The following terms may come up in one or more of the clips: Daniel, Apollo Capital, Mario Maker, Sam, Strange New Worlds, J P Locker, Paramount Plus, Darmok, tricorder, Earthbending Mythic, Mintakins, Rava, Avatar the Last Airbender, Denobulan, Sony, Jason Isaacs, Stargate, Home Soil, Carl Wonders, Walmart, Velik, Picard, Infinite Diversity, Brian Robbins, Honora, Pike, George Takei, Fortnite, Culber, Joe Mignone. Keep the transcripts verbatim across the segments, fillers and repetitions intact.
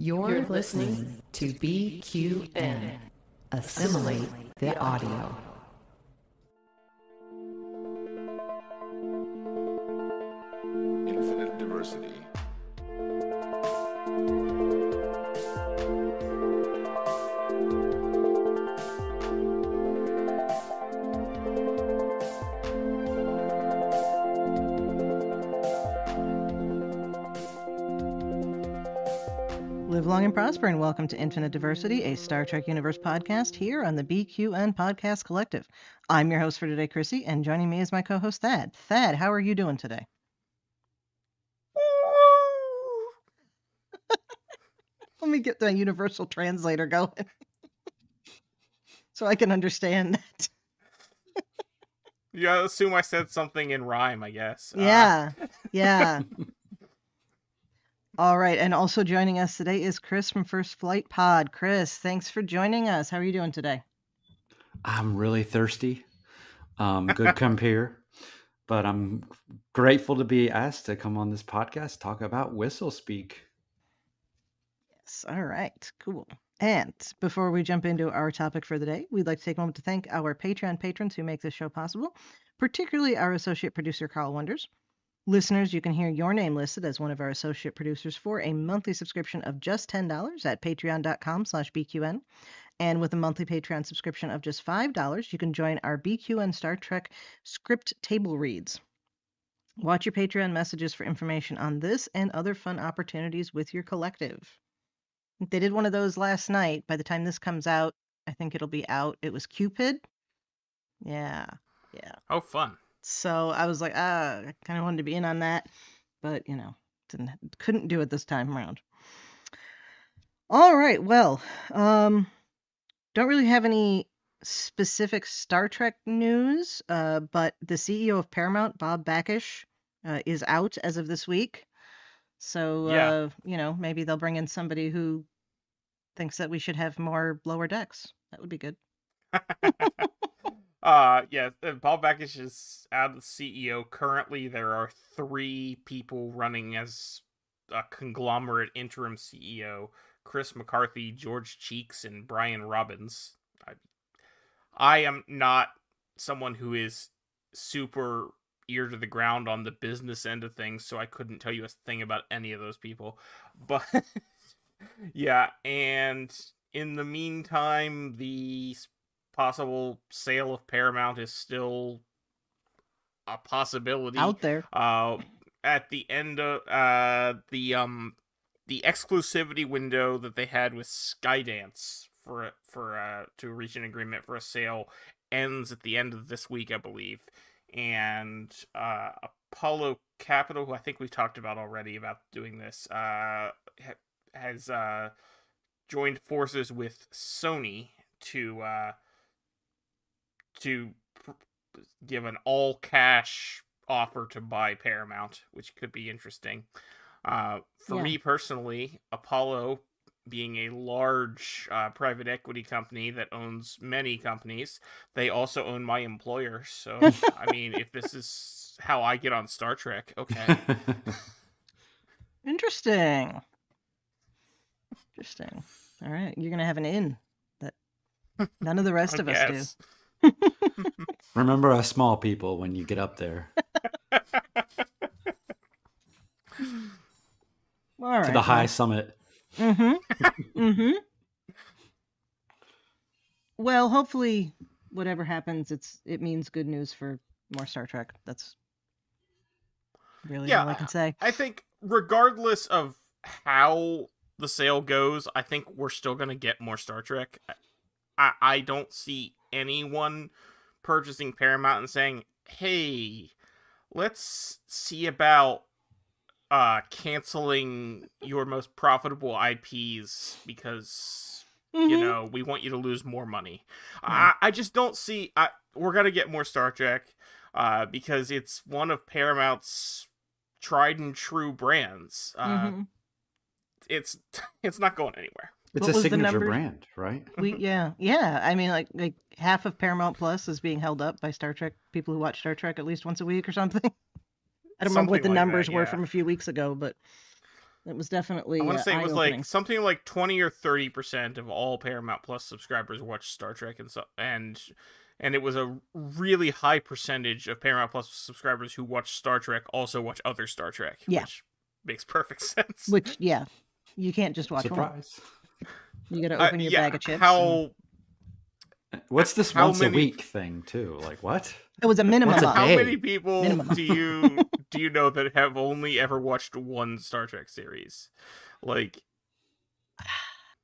You're listening to B Q N. Assimilate the audio. Infinite Diversity. Live long and prosper, and welcome to Infinite Diversity, a Star Trek Universe podcast here on the B Q N Podcast Collective. I'm your host for today, Chrissy, and joining me is my co-host, Thad. Thad, how are you doing today? Let me get the universal translator going so I can understand that. You assume I said something in rhyme, I guess. Yeah, uh... yeah. All right, and also joining us today is Chris from First Flight Pod. Chris, thanks for joining us. How are you doing today? I'm really thirsty. Um, good come here. But I'm grateful to be asked to come on this podcast, talk about whistle speak. Yes, all right, cool. And before we jump into our topic for the day, we'd like to take a moment to thank our Patreon patrons who make this show possible, particularly our associate producer, Carl Wonders. Listeners, you can hear your name listed as one of our associate producers for a monthly subscription of just ten dollars at patreon.com slash BQN. And with a monthly Patreon subscription of just five dollars, you can join our B Q N Star Trek script table reads. Watch your Patreon messages for information on this and other fun opportunities with your collective. They did one of those last night. By the time this comes out, I think it'll be out. It was Cupid. Yeah. Yeah. Oh, fun. So I was like, ah, I kind of wanted to be in on that, but, you know, didn't couldn't do it this time around. All right. Well, um, don't really have any specific Star Trek news, uh, but the C E O of Paramount, Bob Bakish, uh, is out as of this week. So, yeah. uh, you know, maybe they'll bring in somebody who thinks that we should have more lower decks. That would be good. Uh, yeah, Paul Backish is out of the C E O. Currently, there are three people running as a conglomerate interim C E O. Chris McCarthy, George Cheeks, and Brian Robbins. I, I am not someone who is super ear to the ground on the business end of things, so I couldn't tell you a thing about any of those people. But, yeah, and in the meantime, the possible sale of Paramount is still a possibility out there. Uh, at the end of uh, the um the exclusivity window that they had with Skydance for for uh, to reach an agreement for a sale ends at the end of this week, I believe. And uh, Apollo Capital, who I think we talked about already about doing this, uh, ha- has uh, joined forces with Sony to. Uh, to give an all-cash offer to buy Paramount, which could be interesting. Uh, for yeah. me personally, Apollo, being a large uh, private equity company that owns many companies, they also own my employer. So, I mean, if this is how I get on Star Trek, okay. Interesting. Interesting. All right, you're going to have an in that none of the rest of us guess. do. Remember us small people when you get up there. All right, to the high well. summit. Mm-hmm. Mm-hmm. Well, hopefully, whatever happens, it's it means good news for more Star Trek. That's really yeah, all I can say. I think, regardless of how the sale goes, I think we're still going to get more Star Trek. I, I don't see anyone purchasing Paramount and saying, hey, let's see about uh, canceling your most profitable I Ps because, mm-hmm. you know, we want you to lose more money. Mm-hmm. I, I just don't see... I, we're going to get more Star Trek uh, because it's one of Paramount's tried and true brands. Uh, mm-hmm. It's it's not going anywhere. It's what a signature brand, right? We, yeah, yeah. I mean, like, like half of Paramount Plus is being held up by Star Trek people who watch Star Trek at least once a week or something. I don't something remember what the like numbers that, yeah. were from a few weeks ago, but It was definitely. I want to uh, say it was like something like twenty or thirty percent of all Paramount Plus subscribers watched Star Trek, and so and and it was a really high percentage of Paramount Plus subscribers who watch Star Trek also watch other Star Trek. Yeah. Which makes perfect sense. Which yeah, you can't just watch surprise. One. You got to open uh, your yeah, bag of chips. How? And... What's this how once many... a week thing too? Like what? It was a minimum. A how many people minimum. do you do you know that have only ever watched one Star Trek series? Like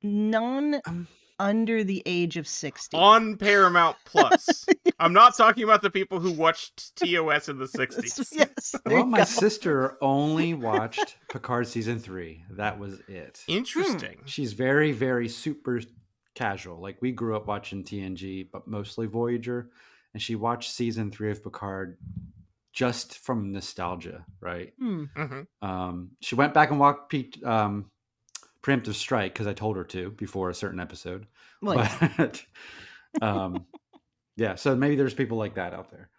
none um, under the age of sixty on Paramount Plus. Yes. I'm not talking about the people who watched T O S in the sixties. Yes. Well, my go. sister only watched Picard season three. That was it. Interesting. She's very, very super casual. Like we grew up watching T N G, but mostly Voyager. And she watched season three of Picard just from nostalgia, right? Mm-hmm. Um, she went back and watched P um, Preemptive Strike because I told her to before a certain episode. Well, but, um, yeah, so maybe there's people like that out there.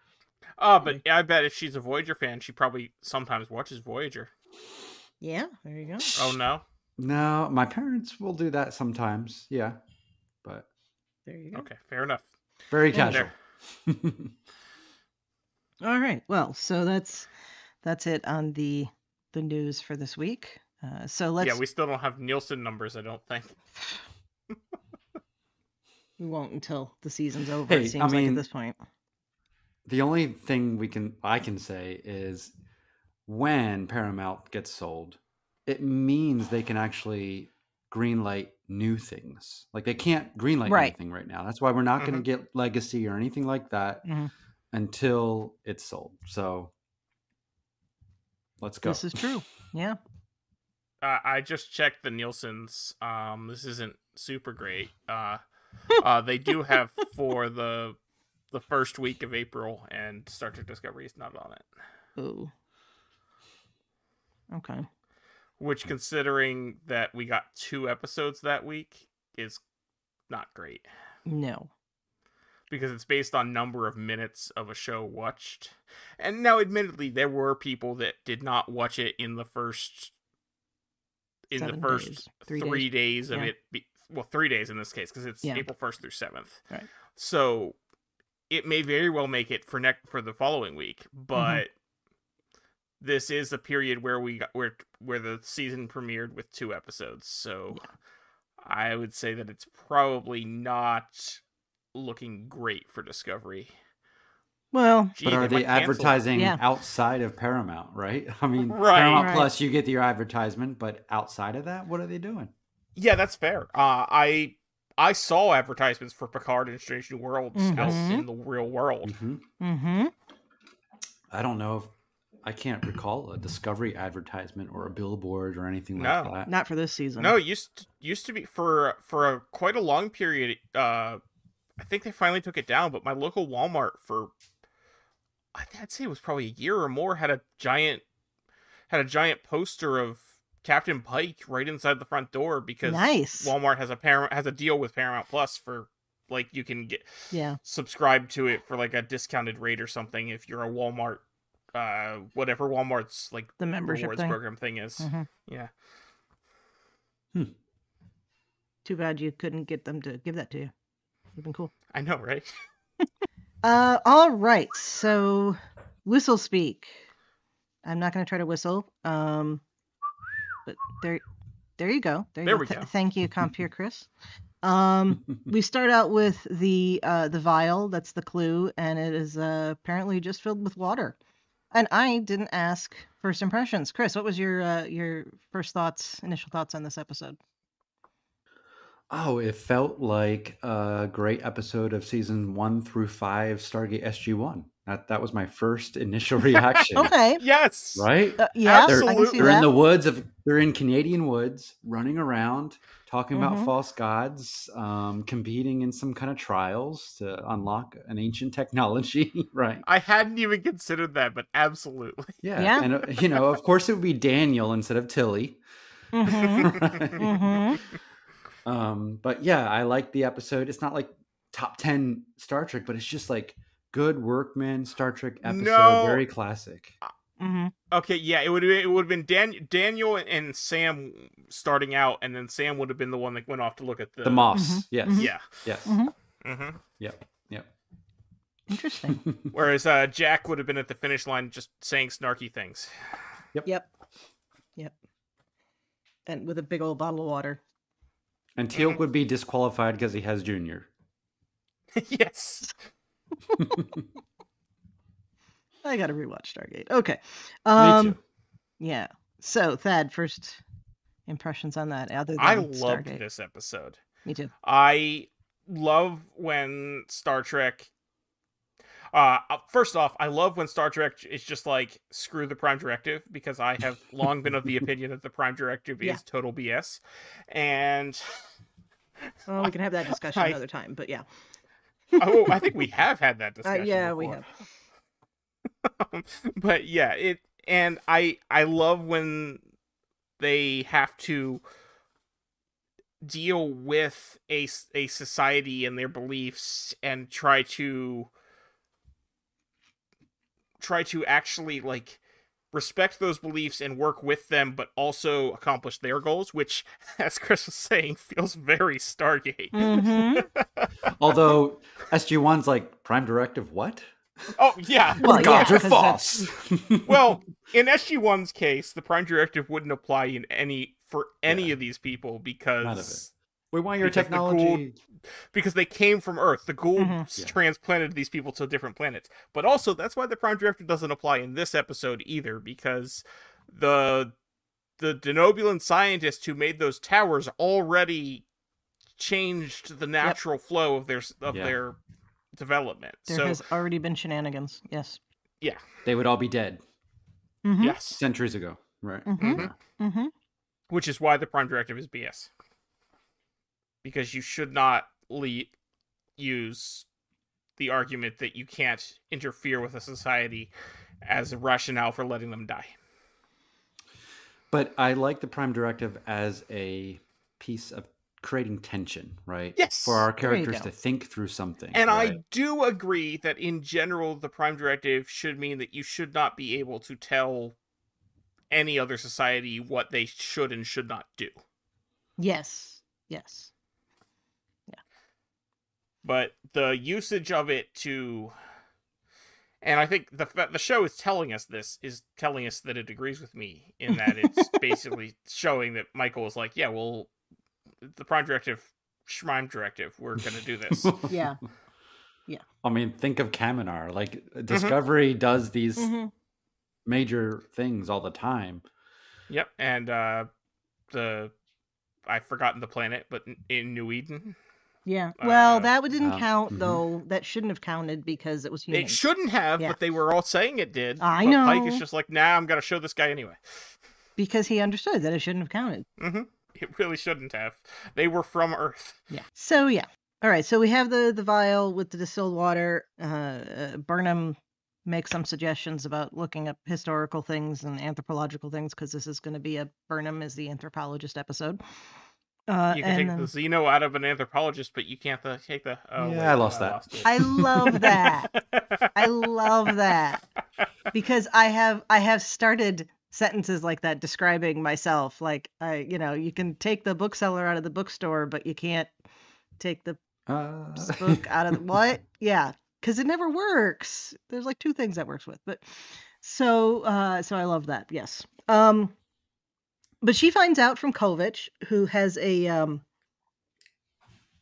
Oh, but I bet if she's a Voyager fan, she probably sometimes watches Voyager. Yeah, there you go. Oh, no? No, my parents will do that sometimes, yeah. But there you go. Okay, fair enough. Very casual. There. All right, well, so that's that's it on the the news for this week. Uh, so let's yeah, we still don't have Nielsen numbers, I don't think. We won't until the season's over. Hey, it seems I mean, like at this point. The only thing we can I can say is when Paramount gets sold, it means they can actually greenlight new things. Like they can't greenlight right. anything right now. That's why we're not mm-hmm. going to get Legacy or anything like that mm-hmm. until it's sold. So let's go. This is true. Yeah. Uh, I just checked the Nielsen's. Um, this isn't super great. Uh, uh, they do have for the the first week of April, and Star Trek Discovery is not on it. Ooh. Okay. Which, considering that we got two episodes that week, is not great. No. Because it's based on number of minutes of a show watched. And now, admittedly, there were people that did not watch it in the first... In Seven the first days. Three, three days. days of yeah. it... Be, well, three days in this case, because it's yeah. April first through seventh. Right. So, it may very well make it for, next, for the following week, but... Mm-hmm. This is a period where we got where where the season premiered with two episodes, so yeah. I would say that it's probably not looking great for Discovery. Well, Gee, but are they, they advertising yeah. outside of Paramount? Right? I mean, right. Paramount right. Plus, you get your advertisement, but outside of that, what are they doing? Yeah, that's fair. Uh, I I saw advertisements for Picard and Strange New Worlds mm-hmm. out in the real world. Mm-hmm. Mm-hmm. I don't know if. I can't recall a Discovery advertisement or a billboard or anything like no, that. Not for this season. No, it used to, used to be for for a, quite a long period. Uh, I think they finally took it down, but my local Walmart for I'd say it was probably a year or more had a giant had a giant poster of Captain Pike right inside the front door because nice. Walmart has a Paramount has a deal with Paramount Plus for. Like you can get yeah subscribe to it for like a discounted rate or something if you're a Walmart. Uh, whatever Walmart's like the membership rewards thing. program thing is, mm-hmm. yeah. Hmm. Too bad you couldn't get them to give that to you. It'd been cool. I know, right? uh, all right. So, whistle speak. I'm not going to try to whistle. Um, but there, there you go. There, you there go. we Th go. Thank you, Compere Chris. Um, we start out with the uh, the vial. That's the clue, and it is uh, apparently just filled with water. And I didn't ask first impressions. Chris, what was your uh, your first thoughts, initial thoughts on this episode? Oh, it felt like a great episode of season one through five Stargate S G one. That that was my first initial reaction. Okay. Yes. Right? Uh, yeah, absolutely. They're, I can see they're that. in the woods of they're in Canadian woods, running around, talking mm-hmm. about false gods, um, competing in some kind of trials to unlock an ancient technology, right? I hadn't even considered that, but absolutely. Yeah. yeah. And, uh, you know, of course it would be Daniel instead of Tilly. Mm-hmm. right? mm-hmm. um, but yeah, I liked the episode. It's not like top ten Star Trek, but it's just like good workman Star Trek episode. No, very classic. Mm-hmm. Okay, yeah, it would have it would have been Dan- Daniel and Sam starting out, and then Sam would have been the one that went off to look at the the moss. Mm-hmm. Yes, mm-hmm. yeah, yes, mm-hmm. Mm-hmm. yep, yep. Interesting. Whereas uh, Jack would have been at the finish line, just saying snarky things. Yep, yep, yep. And with a big old bottle of water. And Teal mm-hmm. would be disqualified because he has Junior. Yes. I gotta rewatch Stargate. Okay. Um, Me too. Yeah. So, Thad, first impressions on that. Other than I loved Stargate. This episode. Me too. I love when Star Trek. Uh, first off, I love when Star Trek is just like, screw the Prime Directive, because I have long been of the opinion that the Prime Directive yeah. is total B S. And. Well, we can have that discussion I, another time, but yeah. Oh, I think we have had that discussion. Uh, yeah, before. we have. But yeah, it and I I love when they have to deal with a a society and their beliefs and try to try to actually like respect those beliefs and work with them, but also accomplish their goals, which, as Chris was saying, feels very Stargate. Mm-hmm. Although S G one's like, Prime Directive, what? Oh, yeah. Well, gods yeah, are false. Well, in S G one's case, the Prime Directive wouldn't apply in any for any yeah. of these people because... None of it. We want your technology. The Gould, because they came from Earth. The Gould mm-hmm. transplanted yeah. these people to different planets. But also, that's why the Prime Directive doesn't apply in this episode either, because the the Denobulan scientists who made those towers already changed the natural yep. flow of their... of yeah. their development. There so, has already been shenanigans. Yes. Yeah. They would all be dead. Mm-hmm. Yes. Centuries ago. Right. Mm-hmm. Mm-hmm. Mm-hmm. Which is why the Prime Directive is B S. Because you should not le- use the argument that you can't interfere with a society as a rationale for letting them die. But I like the Prime Directive as a piece of creating tension, right? Yes. For our characters to think through something. And right? I do agree that in general, the Prime Directive should mean that you should not be able to tell any other society what they should and should not do. Yes. Yes. Yeah. But the usage of it to, and I think the the show is telling us this, is telling us that it agrees with me in that it's basically showing that Michael is like, yeah, well, the Prime Directive, Prime Directive, we're going to do this. Yeah. Yeah. I mean, think of Kaminar. Like, Discovery mm-hmm. does these mm-hmm. major things all the time. Yep. And uh, the, I've forgotten the planet, but in New Eden. Yeah. Well, uh, that didn't uh, count, mm-hmm. though. That shouldn't have counted because it was human. It shouldn't have, yeah. but they were all saying it did. I but know. Pike is just like, nah, I'm going to show this guy anyway. Because he understood that it shouldn't have counted. Mm-hmm. It really shouldn't have. They were from Earth. Yeah. So, yeah. All right. So we have the, the vial with the distilled water. Uh, uh, Burnham makes some suggestions about looking up historical things and anthropological things, because this is going to be a Burnham is the anthropologist episode. Uh, you can and, take the Xeno out of an anthropologist, but you can't the, take the... Oh, yeah, wait, I lost I that. Lost I love that. I love that. Because I have I have started... sentences like that describing myself, like I you know, you can take the bookseller out of the bookstore, but you can't take the uh... book out of the, what yeah because it never works. There's like two things that works with, but so uh so I love that. Yes. Um but she finds out from Kovich, who has a um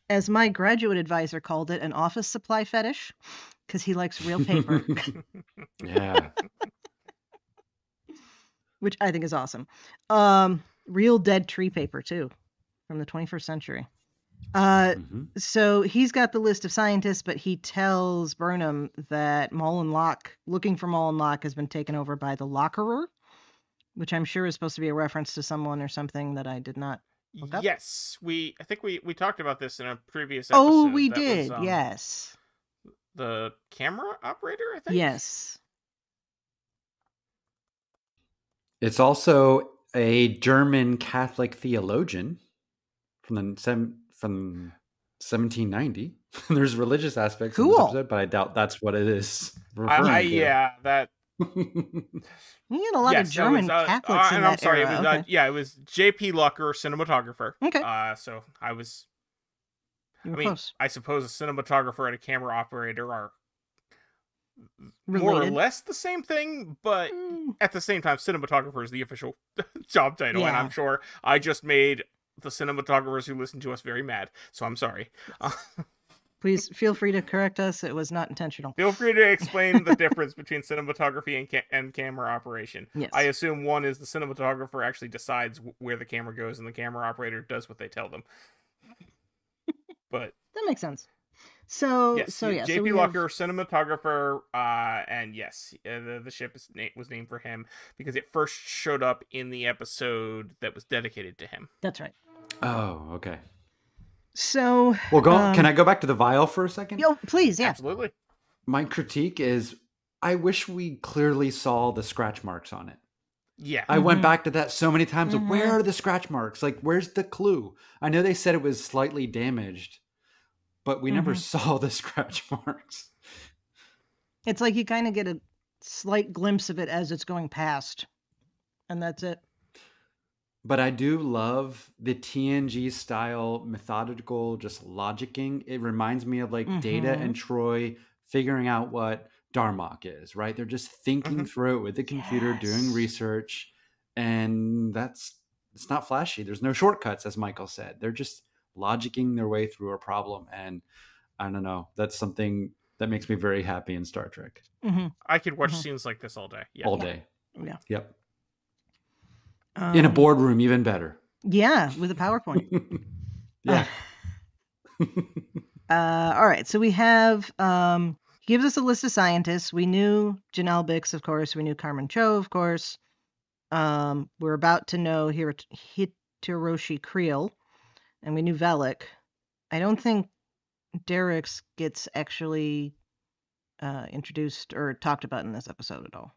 as my graduate advisor called it, an office supply fetish, because he likes real paper. Yeah. Which I think is awesome. Um, real dead tree paper, too, from the twenty-first century. Uh, mm-hmm. So he's got the list of scientists, but he tells Burnham that Mullen Locke, looking for Mullen Locke, has been taken over by the Lockerer, which I'm sure is supposed to be a reference to someone or something that I did not look up. Yes, we. I think we, we talked about this in a previous episode. Oh, we that did, was, um, yes. The camera operator, I think? Yes. It's also a German Catholic theologian from the from seventeen ninety. There's religious aspects cool. in this episode, but I doubt that's what it is. I, I, yeah, that You had a lot yes, of German was, uh, Catholics uh, in and that I'm sorry, era. It was, okay. uh, yeah, it was J P Lucker, cinematographer. Okay. Uh, so I was... I mean, close. I suppose a cinematographer and a camera operator are Related. more or less the same thing, but mm. at the same time, cinematographer is the official job title, yeah. and I'm sure I just made the cinematographers who listen to us very mad, so I'm sorry. Please feel free to correct us. It was not intentional. Feel free to explain the difference between cinematography and, ca and camera operation. Yes. I assume one is the cinematographer actually decides where the camera goes and the camera operator does what they tell them. But that makes sense. So, yes, so yeah, J P. So Locker, have... cinematographer, uh, and yes, the, the ship is na was named for him because it first showed up in the episode that was dedicated to him. That's right. Oh, okay. So, well, go. Um, can I go back to the vial for a second? Yo, please, yeah, absolutely. My critique is, I wish we clearly saw the scratch marks on it. Yeah, I mm-hmm. went back to that so many times. Mm-hmm. Where are the scratch marks? Like, where's the clue? I know they said it was slightly damaged, but we mm-hmm. never saw the scratch marks. It's like you kind of get a slight glimpse of it as it's going past, and that's it. But I do love the T N G style methodical, just logicking. It reminds me of like mm-hmm. Data and Troy figuring out what Darmok is, right? They're just thinking mm-hmm. through it with the computer, yes. doing research, and that's, it's not flashy. There's no shortcuts, as Michael said. They're just logicking their way through a problem, and I don't know. That's something that makes me very happy in Star Trek. Mm-hmm. I could watch mm-hmm. scenes like this all day. Yeah. All day. Yeah. Yep. Um, in a boardroom, even better. Yeah, with a PowerPoint. Yeah. Uh, uh, all right, so we have... Um, He gives us a list of scientists. We knew Janelle Bix, of course. We knew Carmen Cho, of course. Um, we're about to know Hir Hitoroshi Creel. And we knew Velik. I don't think Derek's gets actually uh, introduced or talked about in this episode at all.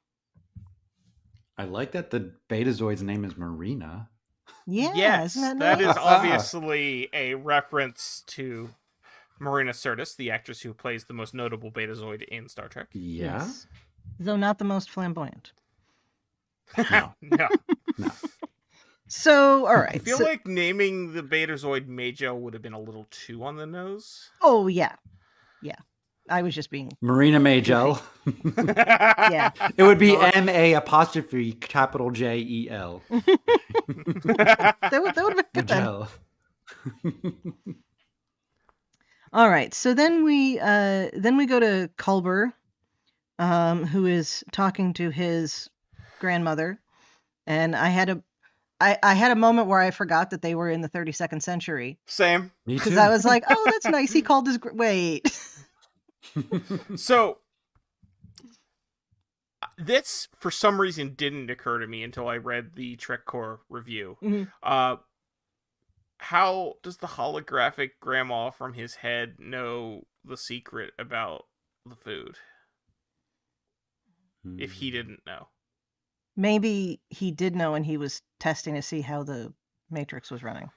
I like that the Betazoid's name is Marina. Yeah, yes, isn't that nice? That is obviously a reference to... Marina Sirtis, the actress who plays the most notable Betazoid in Star Trek. Yeah. Yes. Though not the most flamboyant. No. No. No. So, all right. I feel so, like naming the Betazoid Majo would have been a little too on the nose. Oh, yeah. Yeah. I was just being... Marina Majo. Yeah. It would be M A apostrophe capital J E L. That would, that would have been good then. All right, so then we uh, then we go to Culber, um, who is talking to his grandmother, and I had a I, I had a moment where I forgot that they were in the thirty-second century. Same, me too. Because I was like, oh, that's nice. He called his wait. So this, for some reason, didn't occur to me until I read the Trek Corps review. Mm-hmm. Uh. How does the holographic grandma from his head know the secret about the food? Mm. If he didn't know. Maybe he did know and he was testing to see how the Matrix was running.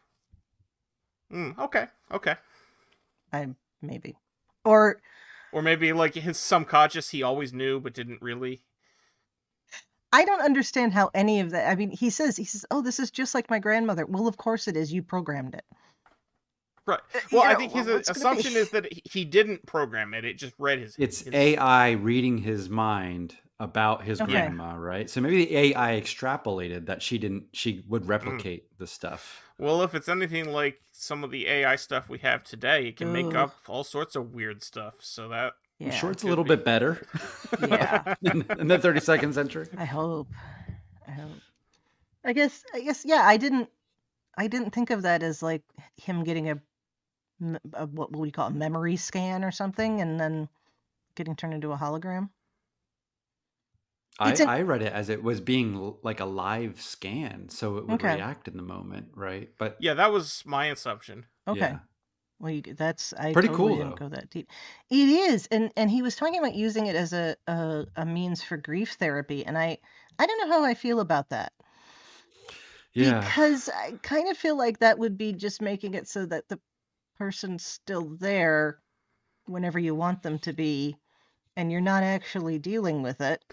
Mm, okay, okay. I maybe. Or Or maybe like his subconscious he always knew but didn't really. I don't understand how any of that. I mean, he says, he says, oh, this is just like my grandmother. Well, of course it is. You programmed it. Right. Well, you know, I think his well, assumption is that he didn't program it. It just read his. It's his... A I reading his mind about his okay. grandma, right? So maybe the A I extrapolated that she didn't, she would replicate mm. the stuff. Well, if it's anything like some of the A I stuff we have today, it can Ooh. make up all sorts of weird stuff. So that. Yeah, I'm sure it's a little be. bit better. Yeah. in, in the thirty-second century. I hope. I hope. I guess. I guess. Yeah. I didn't. I didn't think of that as like him getting a, a what will we call a memory scan or something, and then getting turned into a hologram. I, I read it as it was being like a live scan, so it would okay. react in the moment, right? But yeah, that was my assumption. Okay. Yeah. Well, you, that's I pretty totally cool. Didn't go that deep. It is, and and he was talking about using it as a, a a means for grief therapy, and I I don't know how I feel about that. Yeah, because I kind of feel like that would be just making it so that the person's still there whenever you want them to be, and you're not actually dealing with it.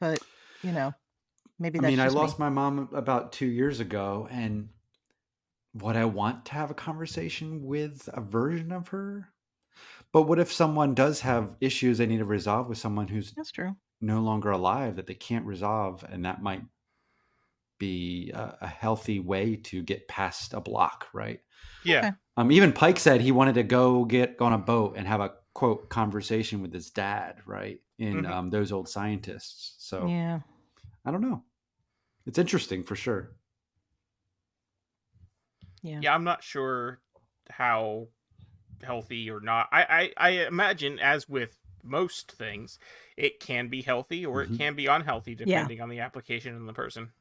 but you know, maybe that's I mean, I lost me. my mom about two years ago, and would I want to have a conversation with a version of her? But what if someone does have issues they need to resolve with someone who's that's true. no longer alive that they can't resolve, and that might be a, a healthy way to get past a block, right? Yeah. Okay. Um. Even Pike said he wanted to go get on a boat and have a quote conversation with his dad, right? In mm-hmm. um, Those Old Scientists. So yeah, I don't know. It's interesting for sure. Yeah. Yeah. I'm not sure how healthy or not. I I, I imagine, as with most things, it can be healthy or mm-hmm. it can be unhealthy depending yeah. on the application and the person.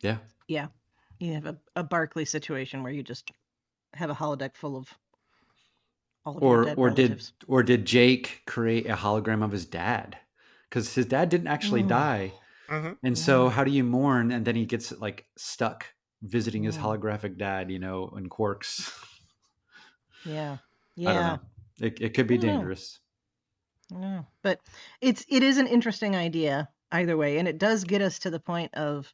Yeah. Yeah. You have a, a Barclay situation where you just have a holodeck full of all of or, your dead or relatives. Did, or did Jake create a hologram of his dad? Because his dad didn't actually mm. die. Mm-hmm. And yeah. so how do you mourn? And then he gets like stuck visiting his yeah. holographic dad, you know, in Quarks. Yeah. Yeah. I don't know. It, it could be dangerous. No, but it's, it is an interesting idea either way. And it does get us to the point of,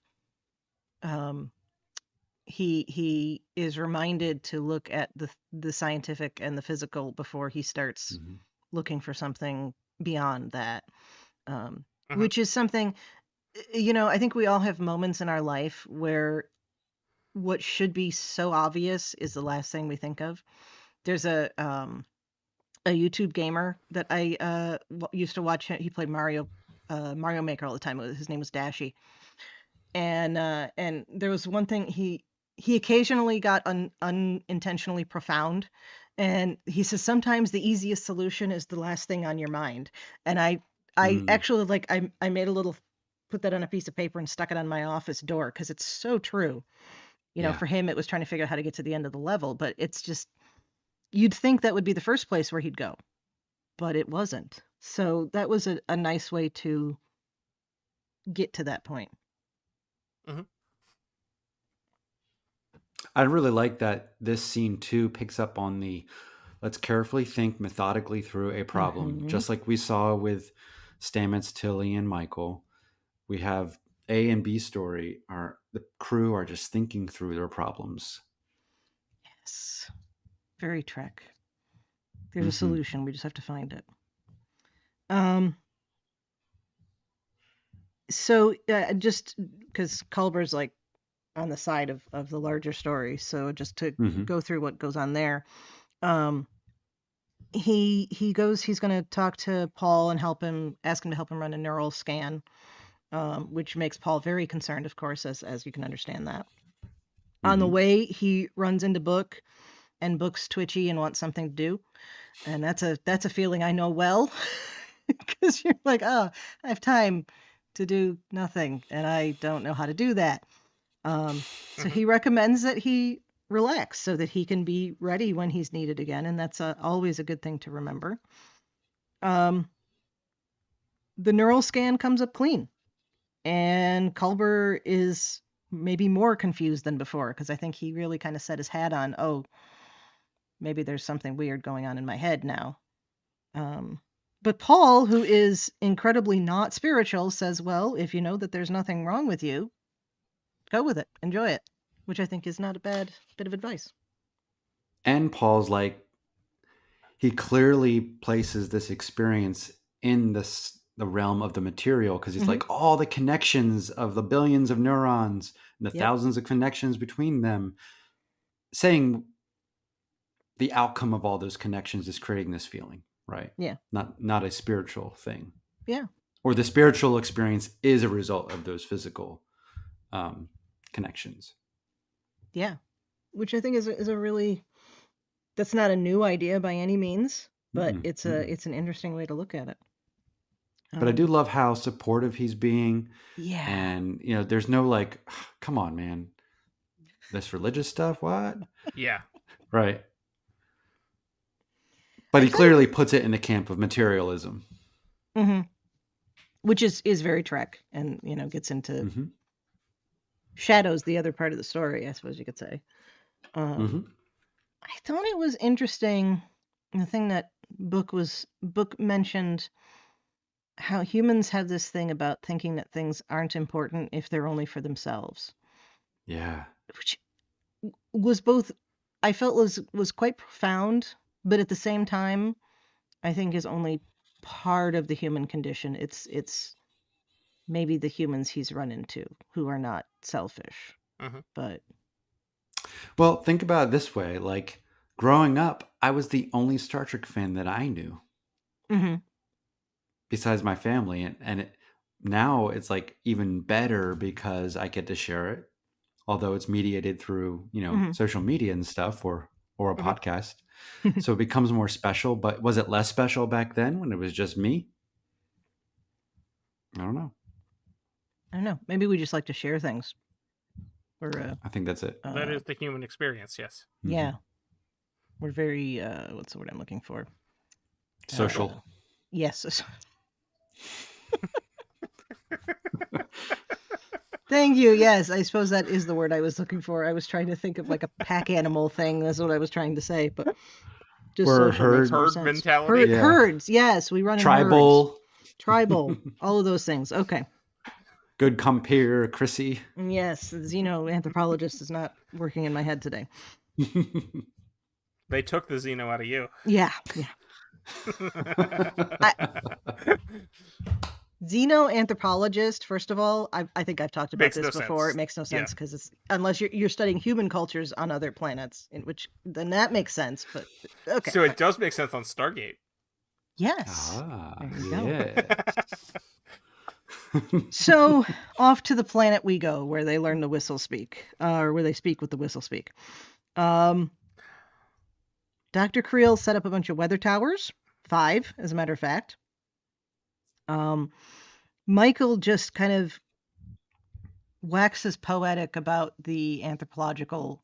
um, he, he is reminded to look at the, the scientific and the physical before he starts mm-hmm. looking for something beyond that. Um, mm-hmm. which is something, you know, I think we all have moments in our life where what should be so obvious is the last thing we think of. There's a, um, a YouTube gamer that I uh, used to watch. He played Mario, uh, Mario Maker all the time. His name was Dashy. And uh, and there was one thing he he occasionally got un, unintentionally profound. And he says, sometimes the easiest solution is the last thing on your mind. And I I mm. actually like I I made a little put that on a piece of paper and stuck it on my office door because it's so true. You know, yeah. for him, it was trying to figure out how to get to the end of the level, but it's just. You'd think that would be the first place where he'd go, but it wasn't. So that was a, a nice way to get to that point. Mm-hmm. I really like that this scene too picks up on the, let's carefully think methodically through a problem. Mm-hmm. Just like we saw with Stamets, Tilly, and Michael, we have A and B story. Our, the crew are just thinking through their problems. Yes. Very Trek. There's mm-hmm. a solution. We just have to find it. Um. So uh, just because Culber's like on the side of, of the larger story. So just to mm-hmm. go through what goes on there. Um. He he goes. He's going to talk to Paul and help him. Ask him to help him run a neural scan, um, which makes Paul very concerned, of course, as as you can understand that. Mm-hmm. On the way, he runs into Book. And Book's twitchy and wants something to do. And that's a that's a feeling I know well. Because you're like, oh, I have time to do nothing. And I don't know how to do that. Um, so he recommends that he relax so that he can be ready when he's needed again. And that's a, always a good thing to remember. Um, the neural scan comes up clean. And Culber is maybe more confused than before. Because I think he really kind of set his hat on, oh, maybe there's something weird going on in my head now. Um, but Paul, who is incredibly not spiritual, says, well, if you know that there's nothing wrong with you, go with it. Enjoy it. Which I think is not a bad bit of advice. And Paul's like, he clearly places this experience in this, the realm of the material. Because he's mm-hmm. like, all the connections of the billions of neurons and the yep. thousands of connections between them, saying... the outcome of all those connections is creating this feeling, right? Yeah. Not not a spiritual thing. Yeah. Or the spiritual experience is a result of those physical um, connections. Yeah. Which I think is a, is a really, that's not a new idea by any means, but mm-hmm. it's a mm-hmm. it's an interesting way to look at it. But um, I do love how supportive he's being. Yeah. And, you know, there's no like, come on, man, this religious stuff, what? Yeah. Right. But he clearly puts it in the camp of materialism, mm-hmm. which is, is very Trek, and, you know, gets into mm-hmm. shadows the other part of the story, I suppose you could say. Um, mm-hmm. I thought it was interesting. The thing that Book was Book mentioned how humans have this thing about thinking that things aren't important if they're only for themselves. Yeah. Which was both, I felt was, was quite profound, but at the same time, I think is only part of the human condition. It's, it's maybe the humans he's run into who are not selfish, mm-hmm. but. Well, think about it this way. Like growing up, I was the only Star Trek fan that I knew. Mm-hmm. Besides my family. And, and it, now it's like even better because I get to share it. Although it's mediated through, you know, mm-hmm. social media and stuff or, or a mm-hmm. podcast. So it becomes more special, but was it less special back then when it was just me? I don't know. I don't know. Maybe we just like to share things. Or uh, I think that's it. Uh, that is the human experience. Yes. Yeah. Mm-hmm. We're very, uh, what's the word I'm looking for? Social. Uh, yes. Thank you. Yes, I suppose that is the word I was looking for. I was trying to think of like a pack animal thing. That's what I was trying to say. But just we're herd, herd mentality. Herd, yeah. Herds. Yes, we run in tribal. Herds. Tribal. All of those things. Okay. Good compere, Chrissy. Yes, you know, anthropologist is not working in my head today. They took the Xeno out of you. Yeah. Yeah. I... Xeno anthropologist, first of all, I, I think I've talked about makes this no before. Sense. It makes no sense because yeah. it's unless you're you're studying human cultures on other planets, in which then that makes sense. But okay, so it does make sense on Stargate. Yes. Ah, there you go. Yeah. So off to the planet we go, where they learn the whistle speak, uh, or where they speak with the whistle speak. Um, Doctor Creel set up a bunch of weather towers, five, as a matter of fact. Um, Michael just kind of waxes poetic about the anthropological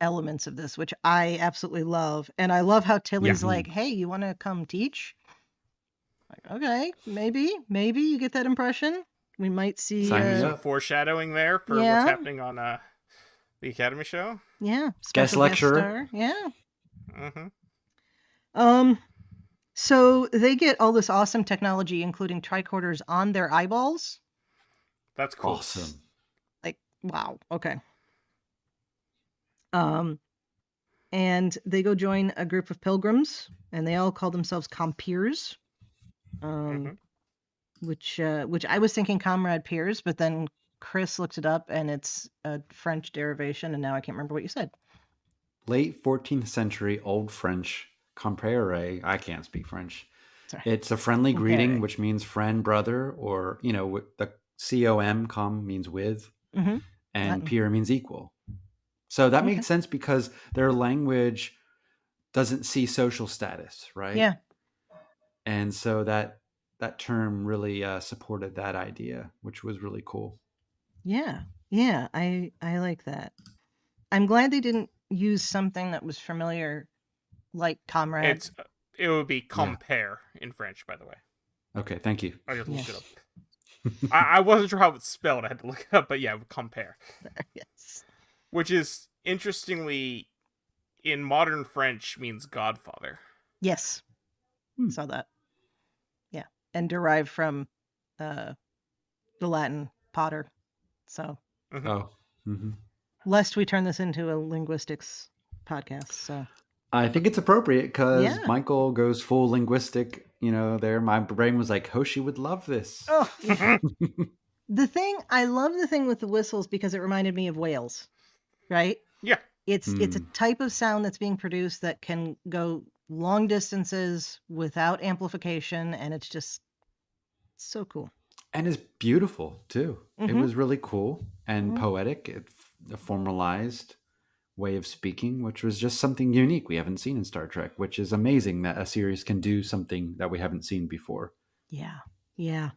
elements of this, which I absolutely love. And I love how Tilly's yeah. like, hey, you want to come teach? Like, okay, maybe, maybe you get that impression. We might see some uh, foreshadowing there for yeah. what's happening on uh, the Academy show. Yeah. Guest lecturer. Yeah. Mm-hmm. Um, so they get all this awesome technology, including tricorders on their eyeballs. That's cool. Awesome. Like, wow. Okay. Um, and they go join a group of pilgrims, and they all call themselves compeers, um, mm-hmm. which uh, which I was thinking comrade peers, but then Chris looked it up, and it's a French derivation, and now I can't remember what you said. Late fourteenth century Old French. Compere, I can't speak French. Sorry. It's a friendly Compere. Greeting, which means friend, brother, or, you know, the C O M, com means with, mm-hmm. and Latin. Peer means equal. So that okay. makes sense because their language doesn't see social status, right? Yeah. And so that that term really uh, supported that idea, which was really cool. Yeah. Yeah, I, I like that. I'm glad they didn't use something that was familiar like comrade. It's, it would be compere yeah. in French, by the way. Okay, thank you. I just looked yes. it up. I, I wasn't sure how it's spelled. I had to look it up, but yeah, compere. Yes. Which is, interestingly, in modern French, means godfather. Yes. Hmm. Saw that. Yeah. And derived from uh, the Latin potter. So. Mm-hmm. Oh. Mm-hmm. Lest we turn this into a linguistics podcast, so. I think it's appropriate because yeah. Michael goes full linguistic, you know, there. My brain was like, Hoshi would love this. Oh, yeah. The thing, I love the thing with the whistles because it reminded me of whales, right? Yeah. It's mm. it's a type of sound that's being produced that can go long distances without amplification, and it's just so cool. And it's beautiful, too. Mm-hmm. It was really cool and mm-hmm. poetic. It formalized way of speaking, which was just something unique we haven't seen in Star Trek, which is amazing that a series can do something that we haven't seen before. Yeah. Yeah.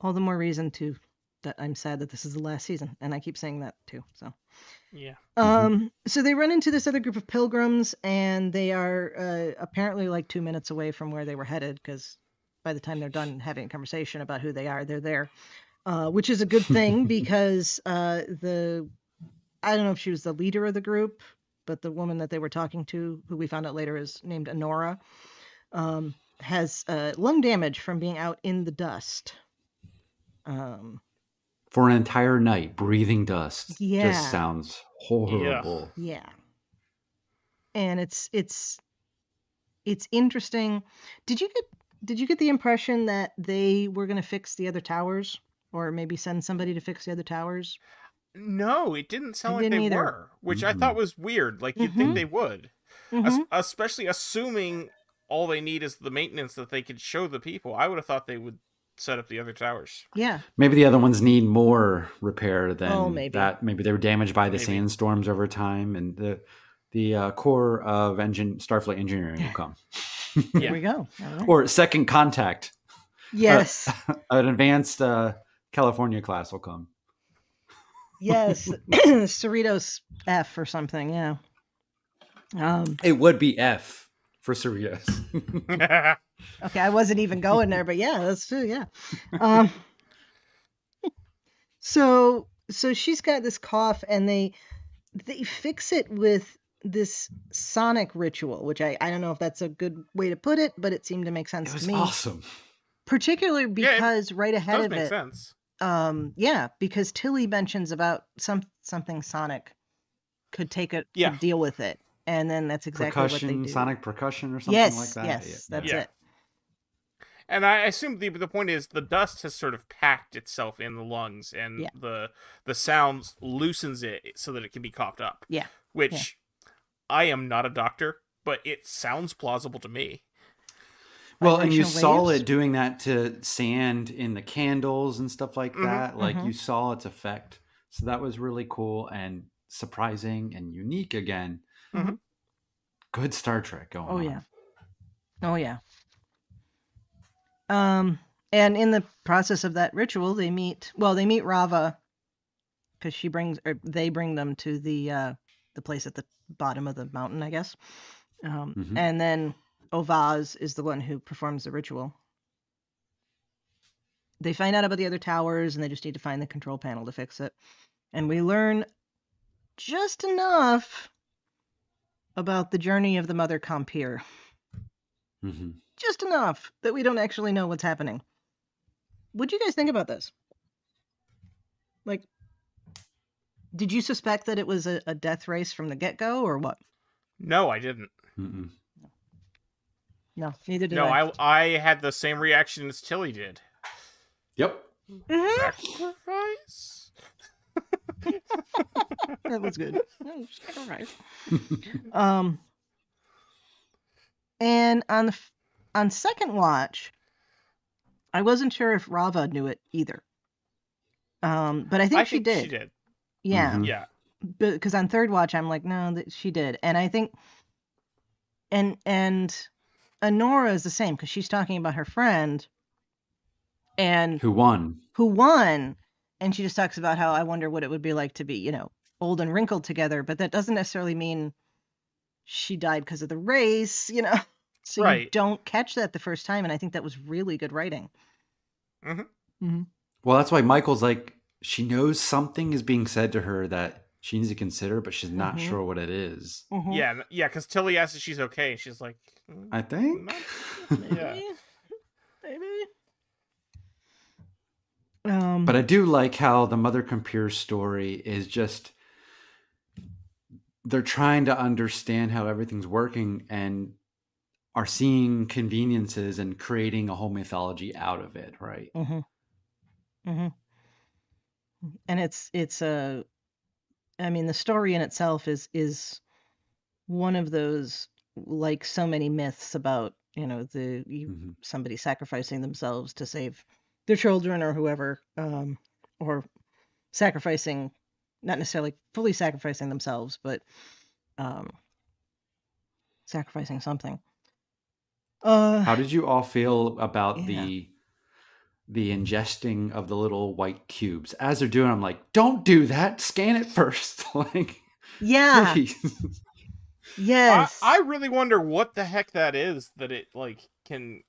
All the more reason to that I'm sad that this is the last season, and I keep saying that too. So yeah. Um mm-hmm. so they run into this other group of pilgrims, and they are uh, apparently like two minutes away from where they were headed, because by the time they're done having a conversation about who they are, they're there. Uh which is a good thing because uh the I don't know if she was the leader of the group, but the woman that they were talking to, who we found out later is named Honora, um, has uh, lung damage from being out in the dust. Um, For an entire night, breathing dust. Yeah. Just sounds horrible. Yeah. yeah. And it's it's it's interesting. Did you get did you get the impression that they were going to fix the other towers, or maybe send somebody to fix the other towers? No, it didn't sound it like didn't they either. were, which mm-hmm. I thought was weird. Like you'd mm-hmm. think they would, mm-hmm. es- especially assuming all they need is the maintenance that they could show the people. I would have thought they would set up the other towers. Yeah. Maybe the other ones need more repair than oh, maybe. that. Maybe they were damaged by the maybe. sandstorms over time, and the the uh, core of engine Starfleet engineering will come. Here yeah. we go. Right. Or second contact. Yes. Uh, an advanced uh, California class will come. Yes. Cerritos F or something. Yeah. Um, it would be F for Cerritos. Okay, I wasn't even going there, but yeah, that's true, yeah. Um, so so she's got this cough, and they they fix it with this sonic ritual, which I, I don't know if that's a good way to put it, but it seemed to make sense to me. It was awesome. Particularly because yeah, right ahead of it. It does make sense. Um, yeah, because Tilly mentions about some something sonic could take it, yeah. could deal with it. And then that's exactly percussion, what they do. Sonic percussion or something yes, like that. Yes, yes, yeah. that's yeah. it. And I assume the the point is the dust has sort of packed itself in the lungs, and yeah. the the sounds loosens it so that it can be coughed up. Yeah. Which yeah. I am not a doctor, but it sounds plausible to me. Well, and you waves. saw it doing that to sand in the candles and stuff like mm-hmm, that. Like mm-hmm. you saw its effect. So that was really cool and surprising and unique again. Mm-hmm. Good Star Trek going on. Oh, yeah. Oh, yeah. Um, and in the process of that ritual, they meet, well, they meet Rava, because she brings, or they bring them to the, uh, the place at the bottom of the mountain, I guess. Um, mm-hmm. And then Ovaz is the one who performs the ritual. They find out about the other towers, and they just need to find the control panel to fix it. And we learn just enough about the journey of the Mother Compere. Mm-hmm. Just enough that we don't actually know what's happening. What do you guys think about this? Like, did you suspect that it was a, a death race from the get-go, or what? No, I didn't. Mm-mm. No, neither did no, I. No, I, I had the same reaction as Tilly did. Yep. Mm-hmm. Sacrifice? That was good. Sacrifice. um... And on the, on second watch, I wasn't sure if Rava knew it either. Um, but I think I she think did. She did. Yeah. Mm-hmm. Yeah. Because on third watch, I'm like, no, that she did. And I think, and and Anora is the same, because she's talking about her friend, and who won, who won, and she just talks about how I wonder what it would be like to be, you know, old and wrinkled together. But that doesn't necessarily mean she died because of the race, you know, so right. you don't catch that the first time. And I think that was really good writing. Mm-hmm. Mm-hmm. Well, that's why Michael's like, she knows something is being said to her that she needs to consider, but she's not mm-hmm. sure what it is. Mm-hmm. Yeah. Yeah. Cause Tilly asks if she's okay. And she's like, mm, I think. Maybe. yeah. Maybe. Um, but I do like how the Mother Compere story is just, they're trying to understand how everything's working and are seeing conveniences and creating a whole mythology out of it. Right. Mm-hmm. Mm-hmm. And it's, it's a, I mean, the story in itself is, is one of those, like so many myths about, you know, the, you, mm-hmm. somebody sacrificing themselves to save their children or whoever, um, or sacrificing, not necessarily fully sacrificing themselves, but um, sacrificing something. Uh, How did you all feel about yeah. the the ingesting of the little white cubes? As they're doing, I'm like, don't do that. Scan it first. like, yeah. Please. Yes. I, I really wonder what the heck that is that it like can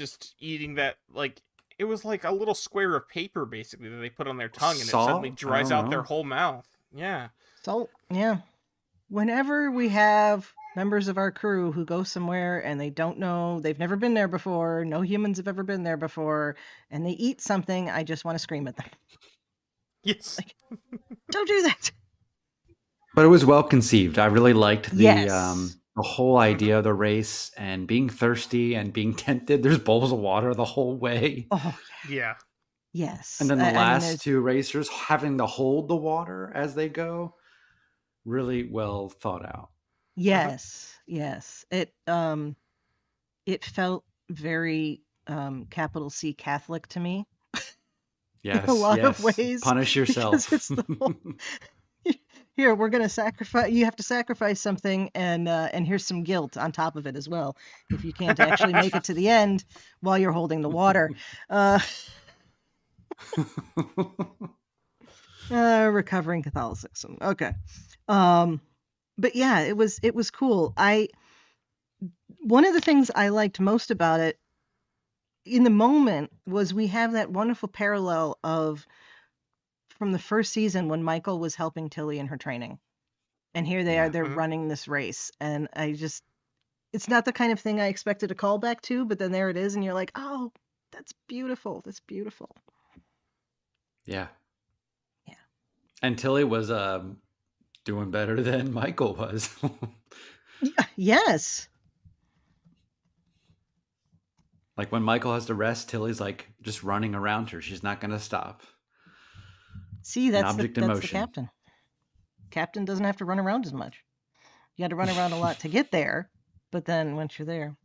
just eating that like. It was like a little square of paper, basically, that they put on their tongue, and salt? It suddenly dries out know. their whole mouth. Yeah. Salt, yeah. Whenever we have members of our crew who go somewhere and they don't know, they've never been there before, no humans have ever been there before, and they eat something, I just want to scream at them. Yes. Like, don't do that. But it was well conceived. I really liked the yes. um the whole idea of the race and being thirsty and being tempted. There's bowls of water the whole way. Oh yeah. Yes. And then the I, last I mean, two racers having to hold the water as they go. Really well thought out. Yes. Uh-huh. Yes. It um it felt very um capital C Catholic to me. Yes. In a lot yes. of ways. Punish yourself. It's the whole... Here, we're going to sacrifice. You have to sacrifice something. And uh, and here's some guilt on top of it as well. If you can't actually make it to the end while you're holding the water. Uh, uh, recovering Catholicism. OK. Um, but yeah, it was it was cool. I one of the things I liked most about it in the moment was we have that wonderful parallel of from the first season when Michael was helping Tilly in her training, and here they yeah. are, they're mm-hmm. running this race. And I just, it's not the kind of thing I expected a callback to, but then there it is. And you're like, oh, that's beautiful. That's beautiful. Yeah. Yeah. And Tilly was um, doing better than Michael was. Yes. Like when Michael has to rest, Tilly's like just running around her. She's not going to stop. See, that's, the, that's the captain. Captain doesn't have to run around as much. You got to run around a lot to get there, but then once you're there.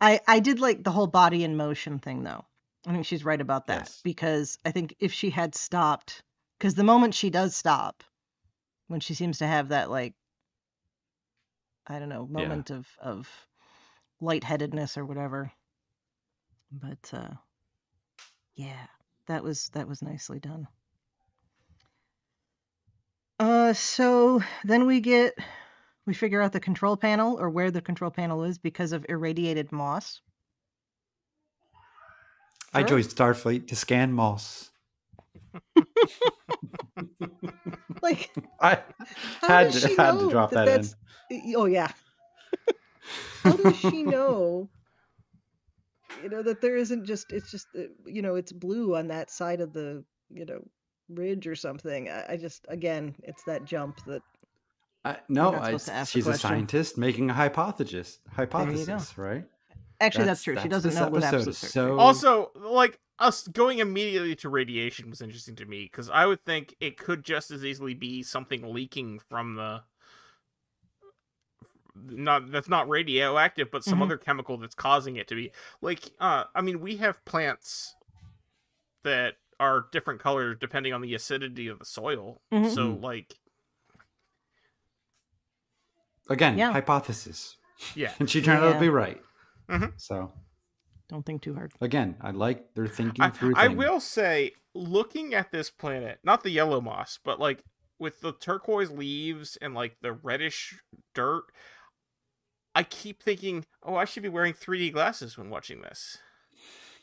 I I did like the whole body in motion thing, though. I mean, she's right about that, yes. because I think if she had stopped, because the moment she does stop, when she seems to have that, like, I don't know, moment yeah. of, of lightheadedness or whatever. But, uh, yeah, that was that was nicely done. Uh, so then we get, we figure out the control panel or where the control panel is because of irradiated moss. Sure. I joined Starfleet to scan moss. Like, I had, to, had to drop that, that in. Oh, yeah. How does she know, you know, that there isn't just, it's just, you know, it's blue on that side of the, you know, ridge or something. I just, again, it's that jump that uh, no I, she's a, a scientist making a hypothesis hypothesis right? Actually that's, that's true. That's she doesn't know what absolute so... Also, like, us going immediately to radiation was interesting to me, because I would think it could just as easily be something leaking from the not that's not radioactive, but some mm-hmm. other chemical that's causing it to be like uh I mean, we have plants that are different colors depending on the acidity of the soil. Mm-hmm. So, like, again, yeah. hypothesis. Yeah, and she turned yeah. out to be right. Mm-hmm. So, don't think too hard. Again, I like they're thinking I, through. I things. will say, looking at this planet, not the yellow moss, but like with the turquoise leaves and like the reddish dirt, I keep thinking, oh, I should be wearing three D glasses when watching this,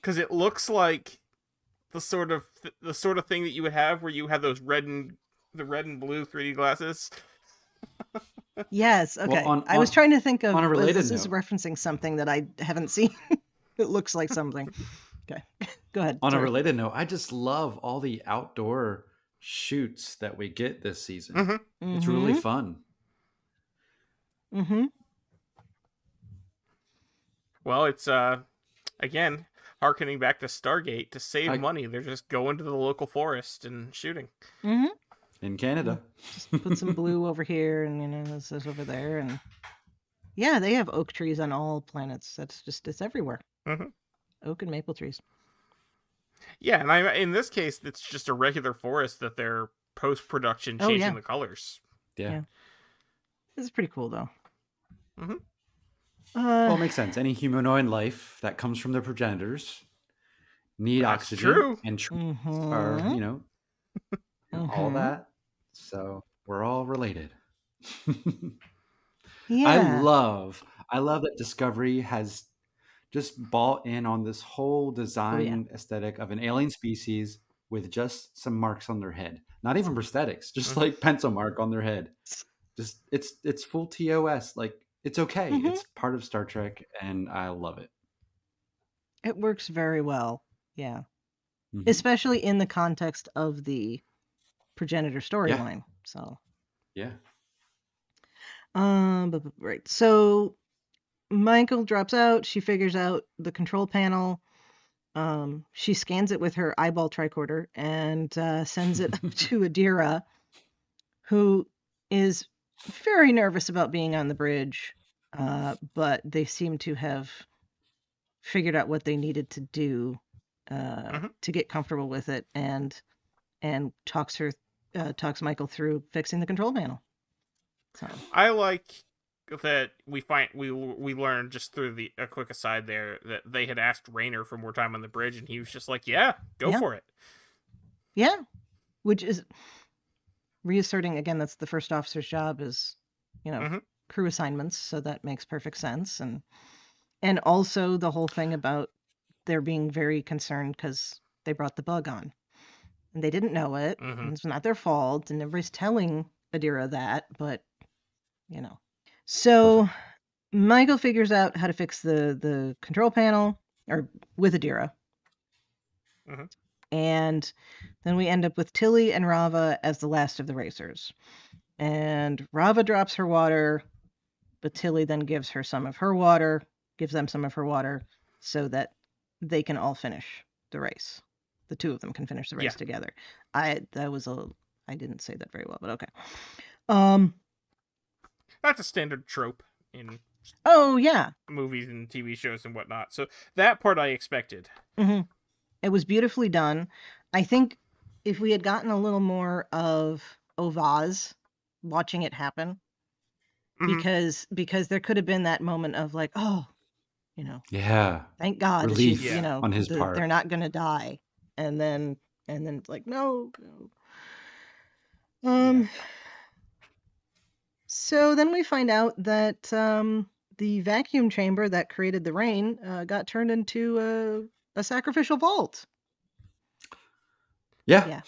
because it looks like. The sort of th the sort of thing that you would have where you have those red and the red and blue three D glasses. Yes. Okay. Well, on, on, I was trying to think of on a related this note. Is referencing something that I haven't seen. It looks like something. Okay. Go ahead. On Sorry. a related note, I just love all the outdoor shoots that we get this season. Mm-hmm. It's mm-hmm. really fun. Mm-hmm. Well, it's uh again. Harkening back to Stargate, to save I... money, they're just going to the local forest and shooting. Mm-hmm. In Canada, just put some blue over here, and you know this is over there, and yeah, they have oak trees on all planets. That's just it's everywhere. Mm-hmm. Oak and maple trees. Yeah, and I in this case, it's just a regular forest that they're post-production changing oh, yeah. the colors. Yeah. yeah, this is pretty cool though. Mm-hmm. Uh, well, it makes sense. Any humanoid life that comes from their progenitors need oxygen true. and mm-hmm. are, you know, mm-hmm. all that. So we're all related. yeah. I love, I love that Discovery has just bought in on this whole design oh, yeah. aesthetic of an alien species with just some marks on their head. Not even prosthetics, just mm-hmm. like pencil mark on their head. just it's it's full T O S. Like, it's okay. Mm-hmm. It's part of Star Trek, and I love it. It works very well. Yeah. Mm-hmm. Especially in the context of the progenitor storyline. Yeah. So. Yeah. Um, but, but, right. So Michael drops out. She figures out the control panel. Um, she scans it with her eyeball tricorder and uh, sends it up to Adira, who is very nervous about being on the bridge, uh, but they seem to have figured out what they needed to do uh, mm-hmm. to get comfortable with it, and and talks her uh, talks Michael through fixing the control panel. So. I like that we find we we learned just through the a quick aside there that they had asked Raynor for more time on the bridge, and he was just like, "Yeah, go yeah. for it." Yeah, which is reasserting again. That's the first officer's job, is, you know, mm-hmm. crew assignments, so that makes perfect sense. And and also the whole thing about they're being very concerned because they brought the bug on, and they didn't know it. Mm-hmm. And it's not their fault, and everybody's telling Adira that, but you know. So Michael figures out how to fix the, the control panel, or with Adira. Mm-hmm. And then we end up with Tilly and Rava as the last of the racers. And Rava drops her water, but Tilly then gives her some of her water, gives them some of her water, so that they can all finish the race. The two of them can finish the race yeah. together. I that was a I didn't say that very well, but okay. Um That's a standard trope in oh yeah movies and T V shows and whatnot. So that part I expected. Mm-hmm. It was beautifully done. I think if we had gotten a little more of Ovaz watching it happen, mm-hmm. because because there could have been that moment of like, oh, you know, yeah, thank God, relief, yeah. you know, on his the, part. They're not gonna die, and then and then it's like no, no. um. Yeah. So then we find out that um, the vacuum chamber that created the rain uh, got turned into a, a sacrificial vault. Yeah. yeah.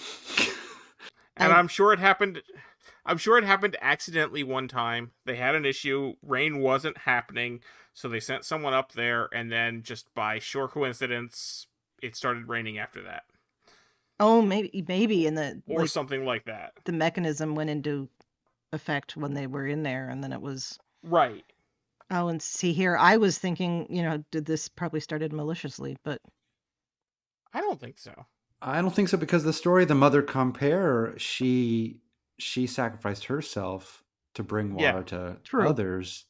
And um, I'm sure it happened. I'm sure it happened accidentally one time. They had an issue. Rain wasn't happening. So they sent someone up there. And then just by sheer coincidence, it started raining after that. Oh, maybe. Maybe. in the Or like, something like that. The mechanism went into effect when they were in there, and then it was right. Oh, and see here, I was thinking, you know, did this probably started maliciously? But I don't think so. I don't think so, because the story, the mother compere, she she sacrificed herself to bring water yeah, to true. others,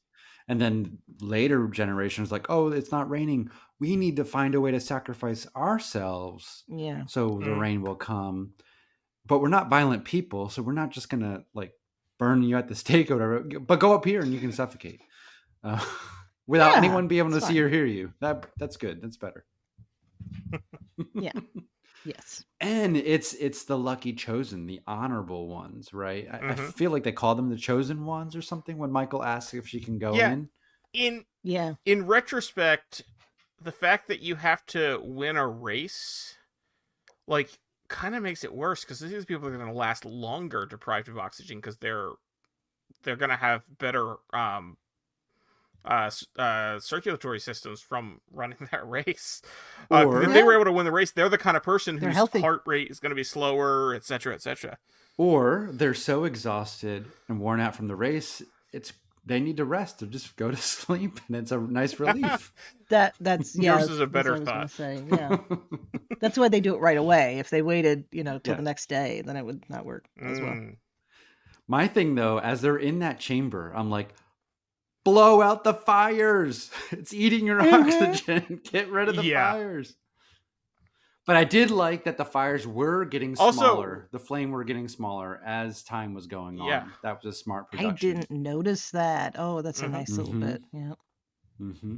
and then later generations like, oh, it's not raining. We need to find a way to sacrifice ourselves. Yeah. So mm. the rain will come, but we're not violent people, so we're not just gonna like. burn you at the stake or whatever, but go up here and you can suffocate uh, without yeah, anyone being able to fine. see or hear you. That that's good. That's better. Yeah. Yes. And it's it's the lucky chosen, the honorable ones, right? I, mm-hmm. I feel like they call them the chosen ones or something when Michael asks if she can go yeah. in. In yeah. In retrospect, the fact that you have to win a race, like, kind of makes it worse, because these people are going to last longer deprived of oxygen, because they're they're going to have better um uh, uh circulatory systems from running that race. Uh, or, if they were able to win the race, they're the kind of person whose healthy. heart rate is going to be slower, etc, et cetera. Or they're so exhausted and worn out from the race, it's they need to rest or just go to sleep, and it's a nice relief. that that's yeah. Yours is a better thought. Say, yeah. That's why they do it right away. If they waited, you know, till yeah. the next day, then it would not work mm. as well. My thing though, as they're in that chamber, I'm like, blow out the fires. It's eating your mm-hmm. oxygen. Get rid of the yeah. fires. But I did like that the fires were getting smaller. Also, the flame were getting smaller as time was going on. Yeah. That was a smart production. I didn't notice that. Oh, that's mm-hmm. a nice little mm-hmm. bit. Yeah. Mm-hmm.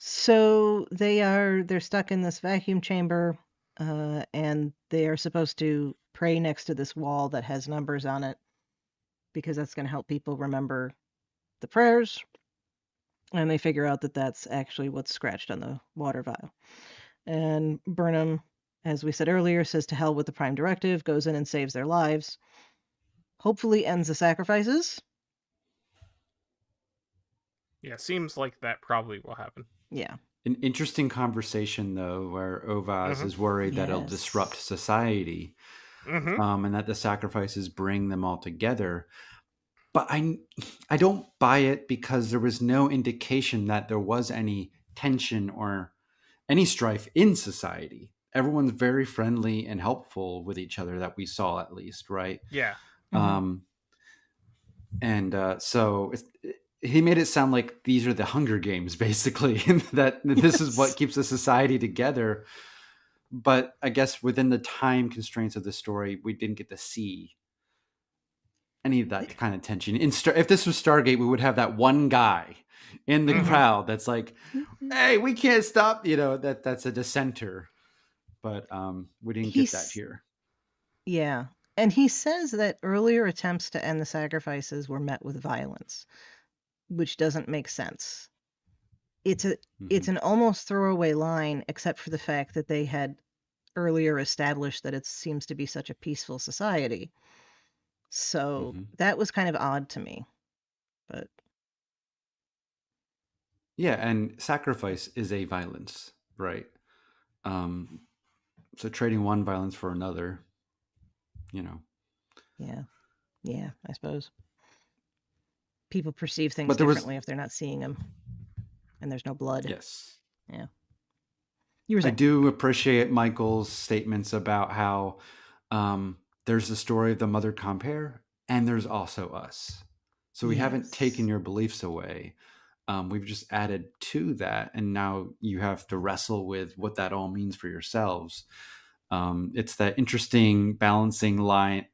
So they are, they're stuck in this vacuum chamber, uh, and they are supposed to pray next to this wall that has numbers on it, because that's going to help people remember the prayers. And they figure out that that's actually what's scratched on the water vial. And Burnham, as we said earlier, says to hell with the Prime Directive, goes in and saves their lives. hopefully ends the sacrifices. Yeah, it seems like that probably will happen. Yeah. An interesting conversation, though, where Ovaz mm-hmm. is worried that yes. it'll disrupt society mm-hmm. um, and that the sacrifices bring them all together. But I, I don't buy it because there was no indication that there was any tension or any strife in society. Everyone's very friendly and helpful with each other that we saw, at least, right? Yeah. Mm-hmm. Um, and uh, so... It's, it, He made it sound like these are the Hunger Games, basically, and that this yes. is what keeps the society together. But I guess within the time constraints of the story, we didn't get to see any of that kind of tension. In Star- if this was Stargate, we would have that one guy in the mm-hmm. crowd that's like, hey, we can't stop. You know, that that's a dissenter. But um, we didn't He's... get that here. Yeah. And he says that earlier attempts to end the sacrifices were met with violence, which doesn't make sense. It's a mm-hmm. it's an almost throwaway line, except for the fact that they had earlier established that it seems to be such a peaceful society. So mm-hmm. that was kind of odd to me. But yeah, and sacrifice is a violence, right? Um, so trading one violence for another, you know. Yeah, yeah, I suppose. People perceive things differently was... if they're not seeing them, and there's no blood. Yes. Yeah. You were saying. I do appreciate Michael's statements about how um, there's the story of the mother compere, and there's also us. So we yes. haven't taken your beliefs away. Um, we've just added to that, and now you have to wrestle with what that all means for yourselves. Um, it's that interesting balancing line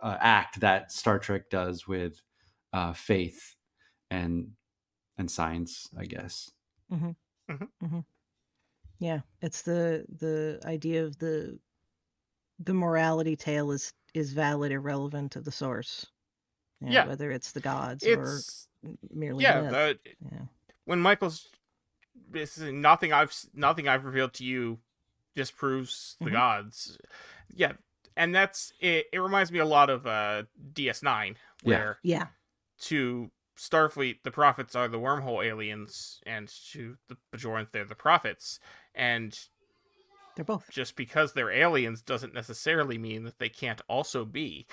uh, act that Star Trek does with Uh, faith and and science, I guess. Mm-hmm. Mm-hmm. Mm-hmm. Yeah, it's the the idea of the the morality tale is is valid, irrelevant to the source. You know, yeah, whether it's the gods it's, or merely yeah, the, yeah. When Michael's this is nothing I've nothing I've revealed to you disproves the mm-hmm. gods. Yeah, and that's it. It reminds me a lot of uh, D S nine, where yeah. yeah. to Starfleet, the prophets are the wormhole aliens, and to the Bajoran, they're the prophets. And they're both. Just because they're aliens doesn't necessarily mean that they can't also be.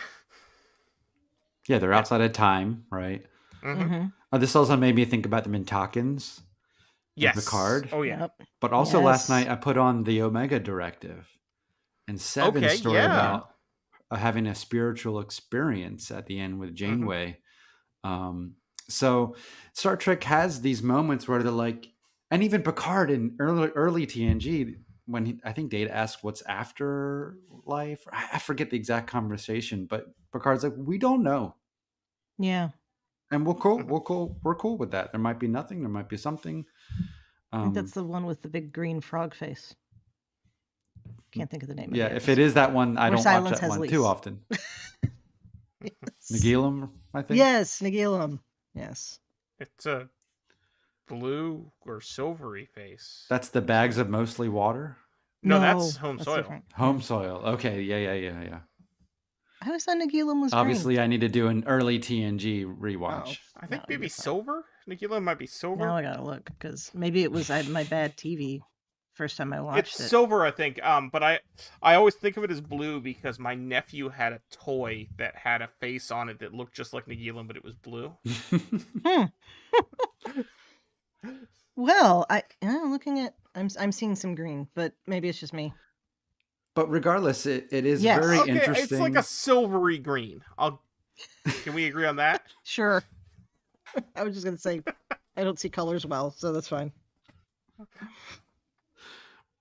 Yeah, they're outside of time, right? Mm-hmm. Uh, this also made me think about the Mintakins. Yes. Picard. Oh, yeah. But also yes. last night, I put on the Omega Directive. And Seven's okay, story yeah. about uh, having a spiritual experience at the end with Janeway. Mm-hmm. Um, so Star Trek has these moments where they're like, and even Picard in early, early T N G, when he, I think Data asks what's afterlife, I forget the exact conversation, but Picard's like, we don't know. Yeah. And we're cool. We're cool. We're cool with that. There might be nothing. There might be something. Um, I think that's the one with the big green frog face. Can't think of the name. Yeah. Of it. If it is that one, I or don't watch that one lease. too often. Yes. Nagilum, I think. Yes, Nagilum. Yes. It's a blue or silvery face. That's the bags of mostly water? No, no that's home that's soil. Different. Home soil. Okay, yeah, yeah, yeah, yeah. I always thought Nagilum was Obviously, green. I need to do an early T N G rewatch. Oh, I think no, maybe silver? Nagilum might be silver. Now I gotta look, because maybe it was my bad T V first time I watched it's it. It's silver, I think, um, but I I always think of it as blue because my nephew had a toy that had a face on it that looked just like Nagilum, but it was blue. hmm. Well, I, I'm looking at... I'm I'm seeing some green, but maybe it's just me. But regardless, it, it is yes. very okay, interesting. It's like a silvery green. I'll. Can we agree on that? Sure. I was just going to say, I don't see colors well, so that's fine.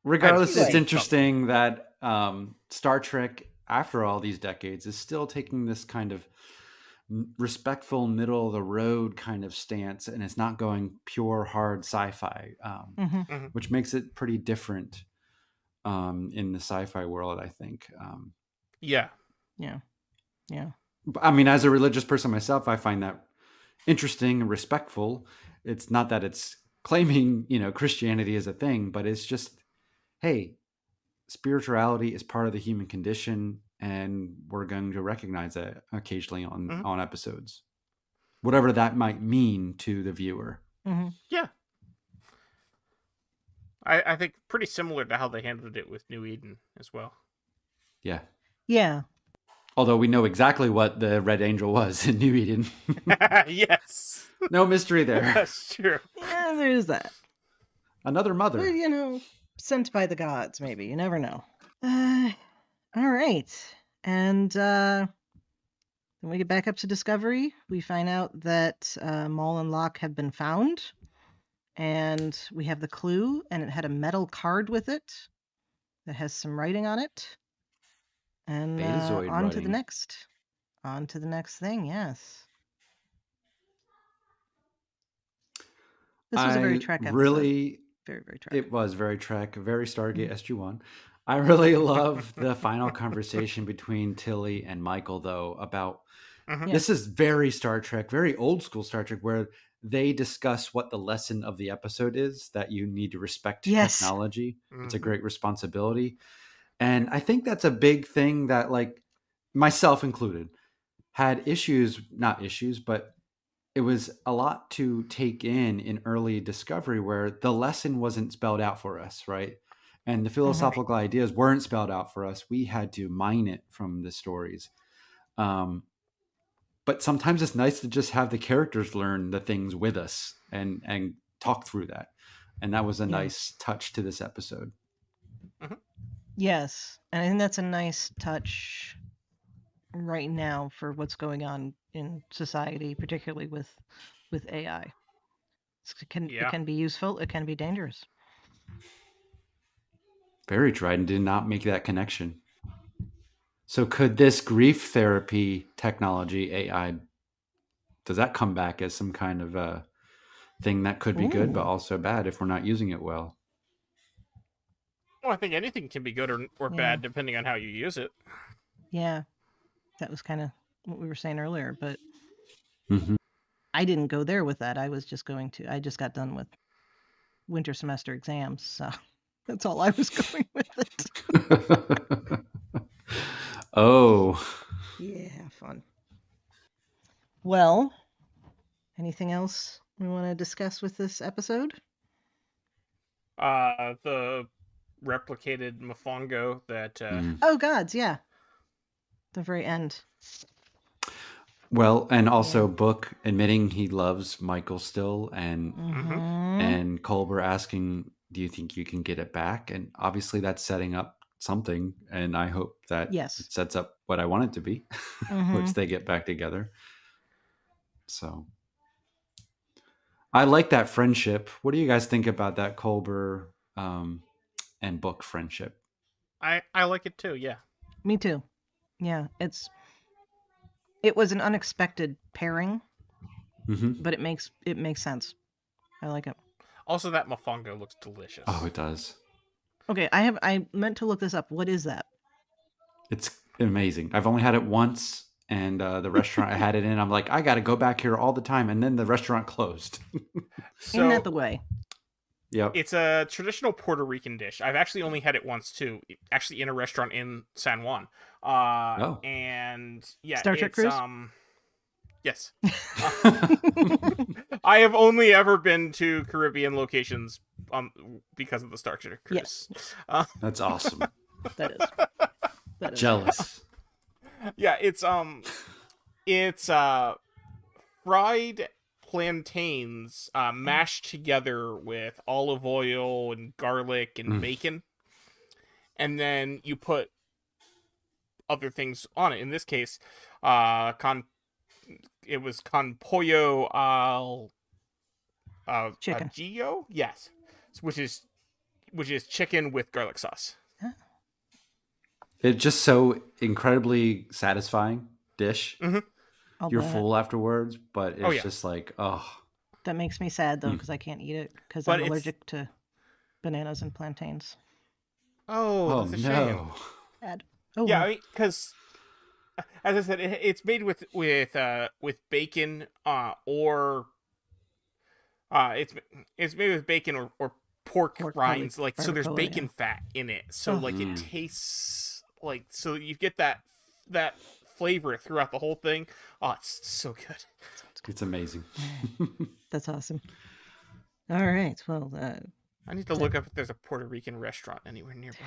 Regardless, it's interesting that um, Star Trek, after all these decades, is still taking this kind of respectful, middle of the road kind of stance, and it's not going pure hard sci-fi, um, mm-hmm. Mm-hmm. which makes it pretty different um, in the sci-fi world, I think. Um, yeah, yeah, yeah. I mean, as a religious person myself, I find that interesting and respectful. It's not that it's claiming, you know, Christianity as a thing, but it's just. Hey, spirituality is part of the human condition. and we're going to recognize that occasionally on mm-hmm. on episodes, whatever that might mean to the viewer. Mm-hmm. Yeah. I, I think pretty similar to how they handled it with New Eden as well. Yeah. Yeah. Although we know exactly what the Red Angel was in New Eden. Yes. No mystery there. That's true. Yeah, there is that. Another mother. Well, you know, sent by the gods, maybe. You never know. Uh, all right. And uh, when we get back up to Discovery, we find out that uh, Mullen Locke have been found. And we have the clue, and it had a metal card with it that has some writing on it. And uh, on writing. to the next. On to the next thing, yes. This was I a very Trek episode. Really, very, very Trek. It was very Trek, very Stargate S G one. I really love the final conversation between Tilly and Michael, though, about mm-hmm. this is very Star Trek, very old school Star Trek, where they discuss what the lesson of the episode is, that you need to respect yes. technology. Mm-hmm. It's a great responsibility. And I think that's a big thing that, like, myself included, had issues, not issues, but it was a lot to take in in early Discovery where the lesson wasn't spelled out for us, right? And the philosophical mm-hmm. ideas weren't spelled out for us. We had to mine it from the stories. Um, but sometimes it's nice to just have the characters learn the things with us and, and talk through that. And that was a yeah. nice touch to this episode. Mm-hmm. Yes. And I think that's a nice touch right now for what's going on in society, particularly with, with A I. It can, yeah. it can be useful. It can be dangerous. Very tried and did not make that connection. So could this grief therapy technology A I, does that come back as some kind of a thing that could be Ooh. good, but also bad if we're not using it well? Well, I think anything can be good or, or yeah. bad depending on how you use it. Yeah. That was kind of what we were saying earlier, but mm-hmm. I didn't go there with that. I was just going to, I just got done with winter semester exams. So that's all I was going with it. Oh. Yeah, fun. Well, anything else we want to discuss with this episode? Uh, the replicated Mofongo that uh mm. oh gods yeah the very end. Well, and also yeah. Book admitting he loves Michael still, and mm-hmm. and Culber asking, do you think you can get it back? And obviously that's setting up something, and I hope that yes. it sets up what I want it to be, mm-hmm. which they get back together. So I like that friendship. What do you guys think about that Culber um and Book friendship? I, I like it too, yeah. Me too. Yeah, it's it was an unexpected pairing, mm-hmm. but it makes it makes sense. I like it. Also, that mofongo looks delicious. Oh, it does. Okay, I have I meant to look this up. What is that? It's amazing. I've only had it once, and uh, the restaurant I had it in, I'm like, I got to go back here all the time, and then the restaurant closed. So, isn't that the way? Yep. It's a traditional Puerto Rican dish. I've actually only had it once, too. Actually, in a restaurant in San Juan. Uh, oh. And, yeah. Star Trek Cruise? Um, yes. Uh, I have only ever been to Caribbean locations um, because of the Star Trek Cruise. Yes. Uh, That's awesome. That is. That is. Jealous. Yeah, it's, um, it's uh, fried plantains uh, mashed together with olive oil and garlic and mm. bacon, and then you put other things on it. In this case, uh, con it was con pollo al uh, uh, chicken. Agillo? Yes, which is which is chicken with garlic sauce. It's just so incredibly satisfying dish. Mm-hmm. I'll You're full it. afterwards, but it's oh, yeah. just like, oh. That makes me sad, though, because mm. I can't eat it, because I'm it's... allergic to bananas and plantains. Oh, oh that's a no. shame. Sad. Oh, yeah, because, well. I mean, as I said, it, it's made with with uh, with bacon uh, or uh, it's it's made with bacon or, or pork, pork rinds, like, so there's bacon fat in it, so mm. like it tastes like, so you get that that flavor throughout the whole thing. Oh, it's so good. It's amazing. That's awesome. All right. Well, uh, I need to look up if there's a Puerto Rican restaurant anywhere nearby.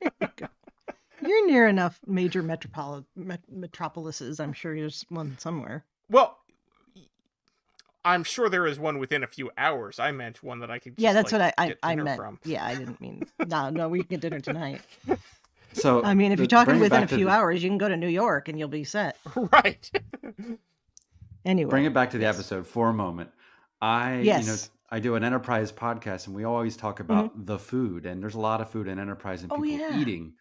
There you go. There you go. You're near enough major metropol met metropolises. I'm sure there's one somewhere. Well, I'm sure there is one within a few hours. I meant one that I could. Just, yeah, that's like, what I I, I meant. From. Yeah, I didn't mean. No, no, we can get dinner tonight. So I mean, if you're talking within a few the... hours, you can go to New York and you'll be set. Right. Anyway, bring it back to the episode for a moment. I, yes. you know, I do an Enterprise podcast and we always talk about mm-hmm. the food, and there's a lot of food in Enterprise and people oh, yeah. eating.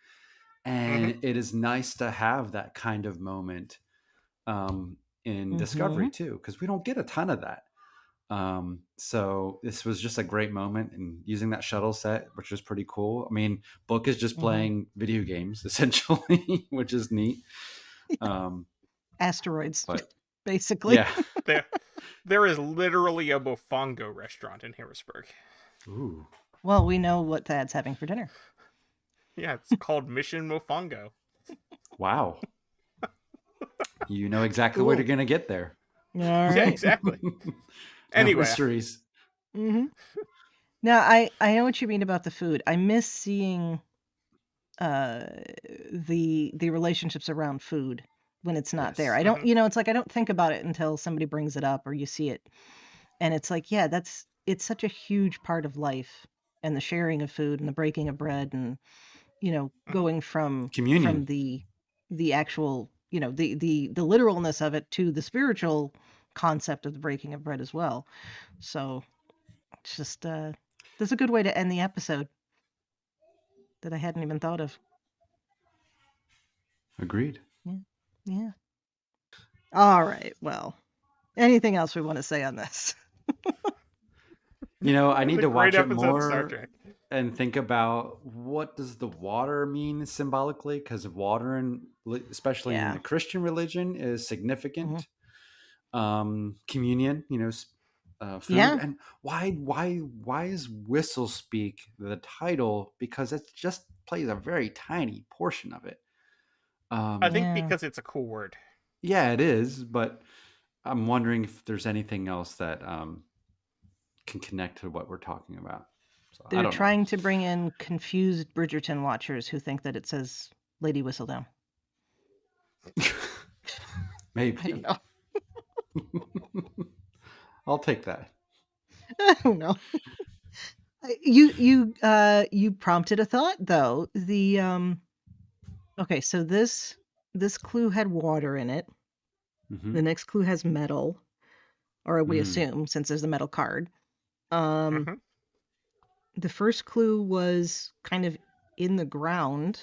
And mm-hmm. it is nice to have that kind of moment um, in mm-hmm. Discovery too, because we don't get a ton of that. Um, so this was just a great moment, and using that shuttle set, which was pretty cool. I mean, Book is just playing mm-hmm. video games essentially, which is neat. Um, Asteroids. But, basically. Yeah. there, there is literally a Bofongo restaurant in Harrisburg. Ooh. Well, we know what Thad's having for dinner. Yeah, it's called Mission Mofongo. Wow. You know exactly cool. what you're going to get there. All right. Yeah, exactly. Anyway. Mysteries. Mm-hmm. Now, I, I know what you mean about the food. I miss seeing uh, the the relationships around food. When it's not yes. there. I don't, you know, it's like, I don't think about it until somebody brings it up or you see it. And it's like, yeah, that's, it's such a huge part of life, and the sharing of food and the breaking of bread, and, you know, going from communion, from the, the actual, you know, the, the, the literalness of it to the spiritual concept of the breaking of bread as well. So it's just, uh, that's a good way to end the episode that I hadn't even thought of. Agreed. Yeah. Yeah. All right. Well, anything else we want to say on this? You know, I need to watch it more and think about, what does the water mean symbolically? Because water, and especially yeah. in the Christian religion, is significant. Mm-hmm. Um, communion, you know, uh, food. Yeah. And why, why, why is Whistle Speak the title? Because it just plays a very tiny portion of it. Um, I think yeah. because it's a cool word. Yeah, it is, but I'm wondering if there's anything else that um, can connect to what we're talking about. So, They're I don't trying know. to bring in confused Bridgerton watchers who think that it says Lady Whistledown. Maybe. I don't know. I'll take that. I don't know. You, you, uh, you prompted a thought, though. The... Um... Okay, so this this clue had water in it. Mm-hmm. The next clue has metal, or we mm. assume, since there's a metal card. Um, mm-hmm. The first clue was kind of in the ground.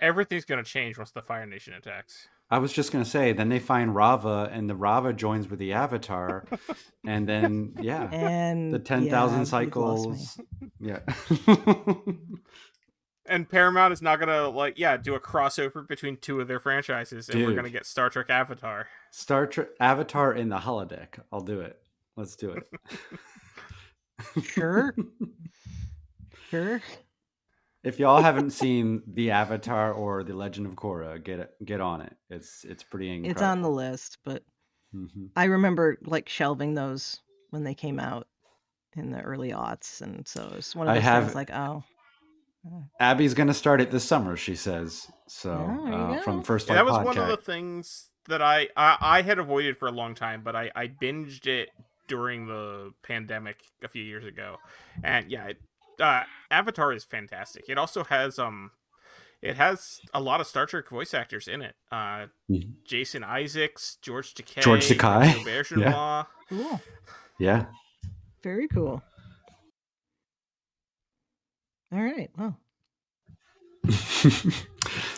Everything's going to change once the Fire Nation attacks. I was just going to say, then they find Rava, and the Rava joins with the Avatar, and then, yeah, and the ten thousand yeah, cycles. Yeah. And Paramount is not gonna like yeah do a crossover between two of their franchises, and Dude. we're gonna get Star Trek Avatar. Star Trek Avatar in the holodeck. I'll do it. Let's do it. Sure. Sure. If y'all haven't seen the Avatar or the Legend of Korra, get it, get on it. It's it's pretty incredible. It's on the list, but mm-hmm. I remember like shelving those when they came out in the early aughts, and so it's one of those I have... things like oh. Abby's going to start it this summer, she says. So oh, uh, from First Flight Pod. Yeah, that was one of the things that I, I I had avoided for a long time, but I, I binged it during the pandemic a few years ago, and yeah, it, uh, Avatar is fantastic. It also has um, it has a lot of Star Trek voice actors in it. Uh, mm-hmm. Jason Isaacs, George Takei, George Takei, yeah. Cool. Yeah, very cool. All right. Well.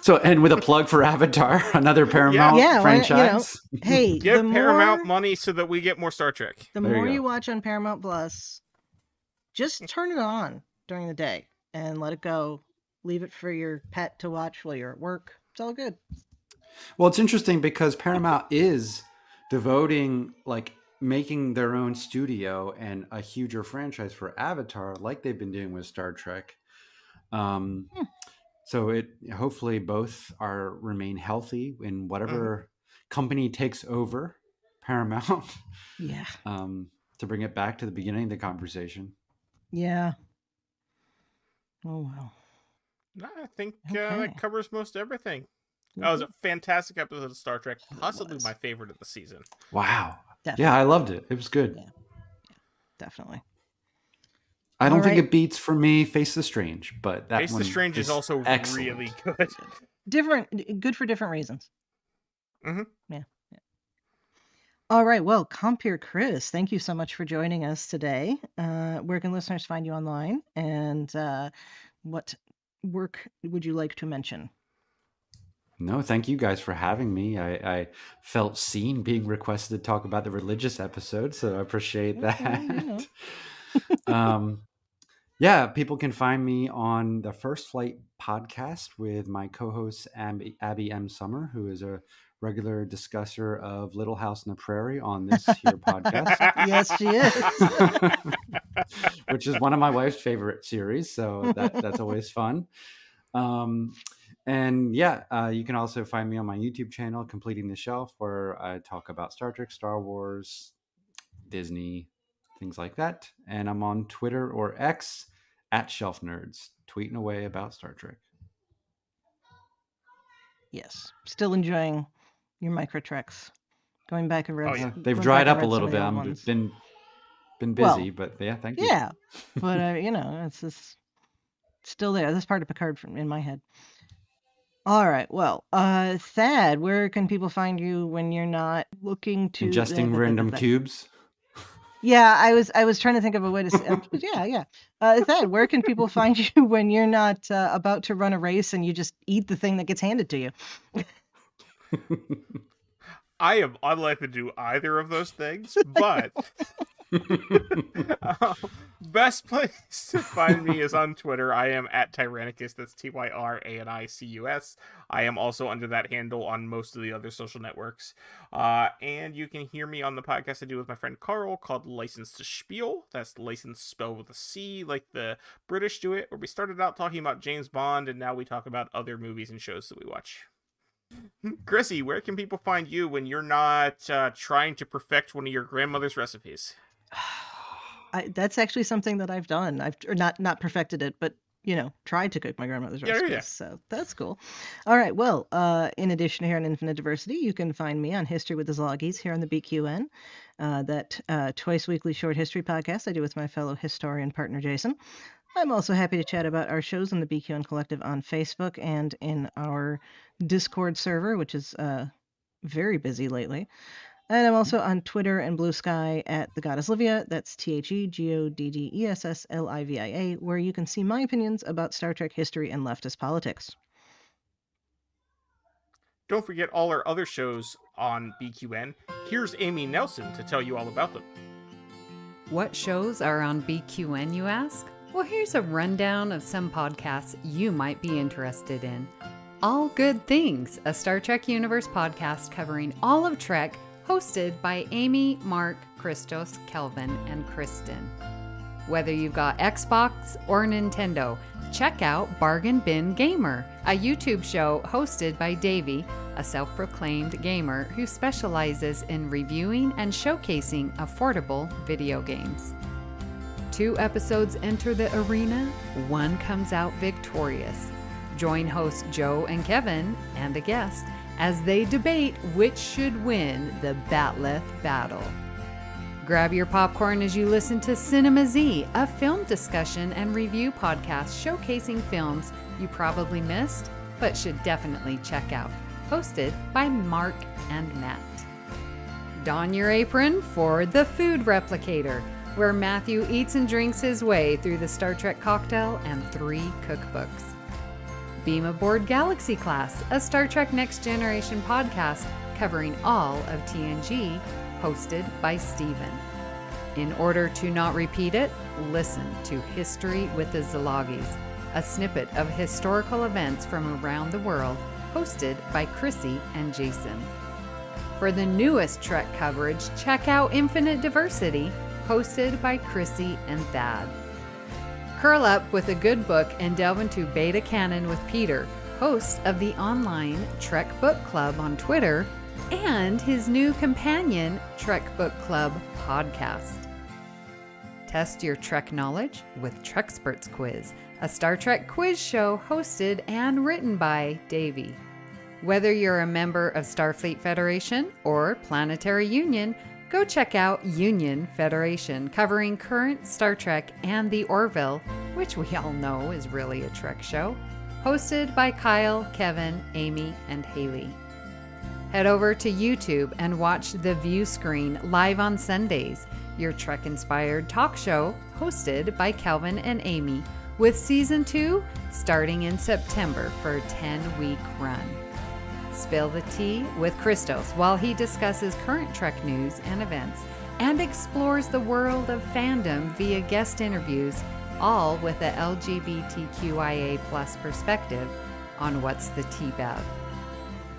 So, and with a plug for Avatar, another Paramount yeah. Yeah, franchise. You know, hey, give Paramount more, money so that we get more Star Trek. The there more you, you watch on Paramount Plus, just turn it on during the day and let it go. Leave it for your pet to watch while you're at work. It's all good. Well, it's interesting because Paramount is devoting like making their own studio and a huger franchise for Avatar, like they've been doing with Star Trek. Um, hmm. So it hopefully both are remain healthy in whatever mm. company takes over Paramount. Yeah. Um, to bring it back to the beginning of the conversation. Yeah. Oh wow. No, I think okay. uh, that covers most everything. That was a fantastic episode of Star Trek, possibly my favorite of the season. Wow. Definitely. Yeah, I loved it. It was good. Yeah. Yeah, definitely. I don't All think right. it beats for me Face the Strange, but that Face one the Strange is, is also excellent. Really good. Different, good for different reasons. Mm-hmm. Yeah. yeah. All right. Well, Compere Chris, thank you so much for joining us today. Uh, where can listeners find you online, and uh, what work would you like to mention? No, thank you guys for having me. I, I felt seen being requested to talk about the religious episode, so I appreciate okay, that. Yeah. um, yeah, people can find me on the First Flight podcast with my co-host Abby, Abby M. Summer, who is a regular discusser of Little House on the Prairie on this here podcast. Yes, she is. Which is one of my wife's favorite series, so that, that's always fun. Um, And yeah, uh, you can also find me on my YouTube channel, Completing the Shelf, where I talk about Star Trek, Star Wars, Disney, things like that. And I'm on Twitter or X at Shelf Nerds, tweeting away about Star Trek. Yes. Still enjoying your micro treks. Going back and read. Oh, yeah. They've dried up a little bit. I've been, been busy, well, but yeah, thank you. Yeah. But, uh, you know, it's just still there. This part of Picard from in my head. All right. Well, uh, Thad, where can people find you when you're not looking to ingesting the, the, random the, the, the, cubes? Yeah, I was I was trying to think of a way to say, uh, yeah, yeah. Uh, Thad, where can people find you when you're not uh, about to run a race and you just eat the thing that gets handed to you? I am unlikely to do either of those things, but uh, best place to find me is on Twitter. I am at Tyrannicus. That's T Y R A N I C U S. I am also under that handle on most of the other social networks. Uh, and you can hear me on the podcast I do with my friend Carl called License to Spiel. That's license spelled with a C, like the British do it, where we started out talking about James Bond, and now we talk about other movies and shows that we watch. Chrissy, where can people find you when you're not uh, trying to perfect one of your grandmother's recipes? I, that's actually something that I've done. I've or not not perfected it, but you know, tried to cook my grandmother's yeah, recipes. Yeah. So that's cool. All right. Well, uh, in addition to here on Infinite Diversity, you can find me on History with the Zloggies here on the B Q N, uh, that uh, twice weekly short history podcast I do with my fellow historian partner Jason. I'm also happy to chat about our shows on the B Q N Collective on Facebook and in our Discord server, which is uh, very busy lately. And I'm also on Twitter and Blue Sky at The Goddess Livia. That's T H E G O D D E S S L I V I A, where you can see my opinions about Star Trek history and leftist politics. Don't forget all our other shows on B Q N. Here's Amy Nelson to tell you all about them. What shows are on B Q N, you ask? Well, here's a rundown of some podcasts you might be interested in. All Good Things, a Star Trek Universe podcast covering all of Trek, hosted by Amy, Mark, Christos, Kelvin, and Kristen. Whether you've got Xbox or Nintendo, check out Bargain Bin Gamer, a YouTube show hosted by Davey, a self-proclaimed gamer who specializes in reviewing and showcasing affordable video games. Two episodes enter the arena, one comes out victorious. Join hosts Joe and Kevin, and a guest, as they debate which should win the Batleth battle. Grab your popcorn as you listen to Cinema Z, a film discussion and review podcast showcasing films you probably missed, but should definitely check out, hosted by Mark and Matt. Don your apron for The Food Replicator, where Matthew eats and drinks his way through the Star Trek cocktail and three cookbooks. Beam Aboard Galaxy Class, a Star Trek Next Generation podcast covering all of T N G, hosted by Steven. In order to not repeat it, listen to History with the Zalogis, a snippet of historical events from around the world, hosted by Chrissy and Jason. For the newest Trek coverage, check out Infinite Diversity, hosted by Chrissy and Thad. Curl up with a good book and delve into Beta Canon with Peter, host of the online Trek Book Club on Twitter and his new companion Trek Book Club podcast. Test your Trek knowledge with Trexperts Quiz, a Star Trek quiz show hosted and written by Davey. Whether you're a member of Starfleet Federation or Planetary Union, go check out Union Federation, covering current Star Trek and the Orville, which we all know is really a Trek show, hosted by Kyle, Kevin, Amy, and Haley. Head over to YouTube and watch The View Screen live on Sundays, your Trek-inspired talk show hosted by Calvin and Amy, with Season two starting in September for a ten-week run. Spill the tea with Christos while he discusses current Trek news and events and explores the world of fandom via guest interviews, all with the L G B T Q I A plus perspective on What's the Tea About.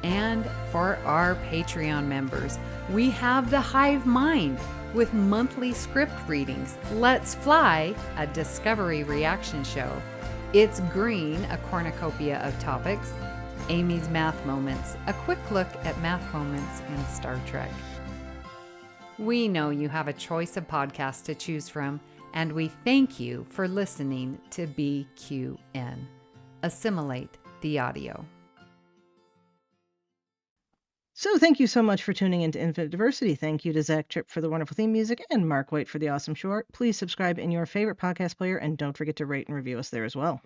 And for our Patreon members, we have The Hive Mind with monthly script readings, Let's Fly, a Discovery reaction show, It's Green, a cornucopia of topics, Amy's Math Moments, a quick look at math moments in Star Trek. We know you have a choice of podcasts to choose from, and we thank you for listening to B Q N. Assimilate the audio. So thank you so much for tuning into Infinite Diversity. Thank you to Zach Tripp for the wonderful theme music and Mark White for the awesome short. Please subscribe in your favorite podcast player, and don't forget to rate and review us there as well.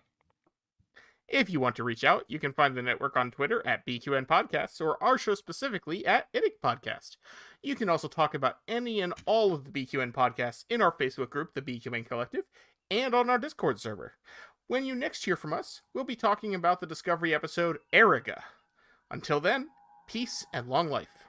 If you want to reach out, you can find the network on Twitter at B Q N Podcasts, or our show specifically at I D I C Podcast. You can also talk about any and all of the B Q N podcasts in our Facebook group, the B Q N Collective, and on our Discord server. When you next hear from us, we'll be talking about the Discovery episode, Eriga. Until then, peace and long life.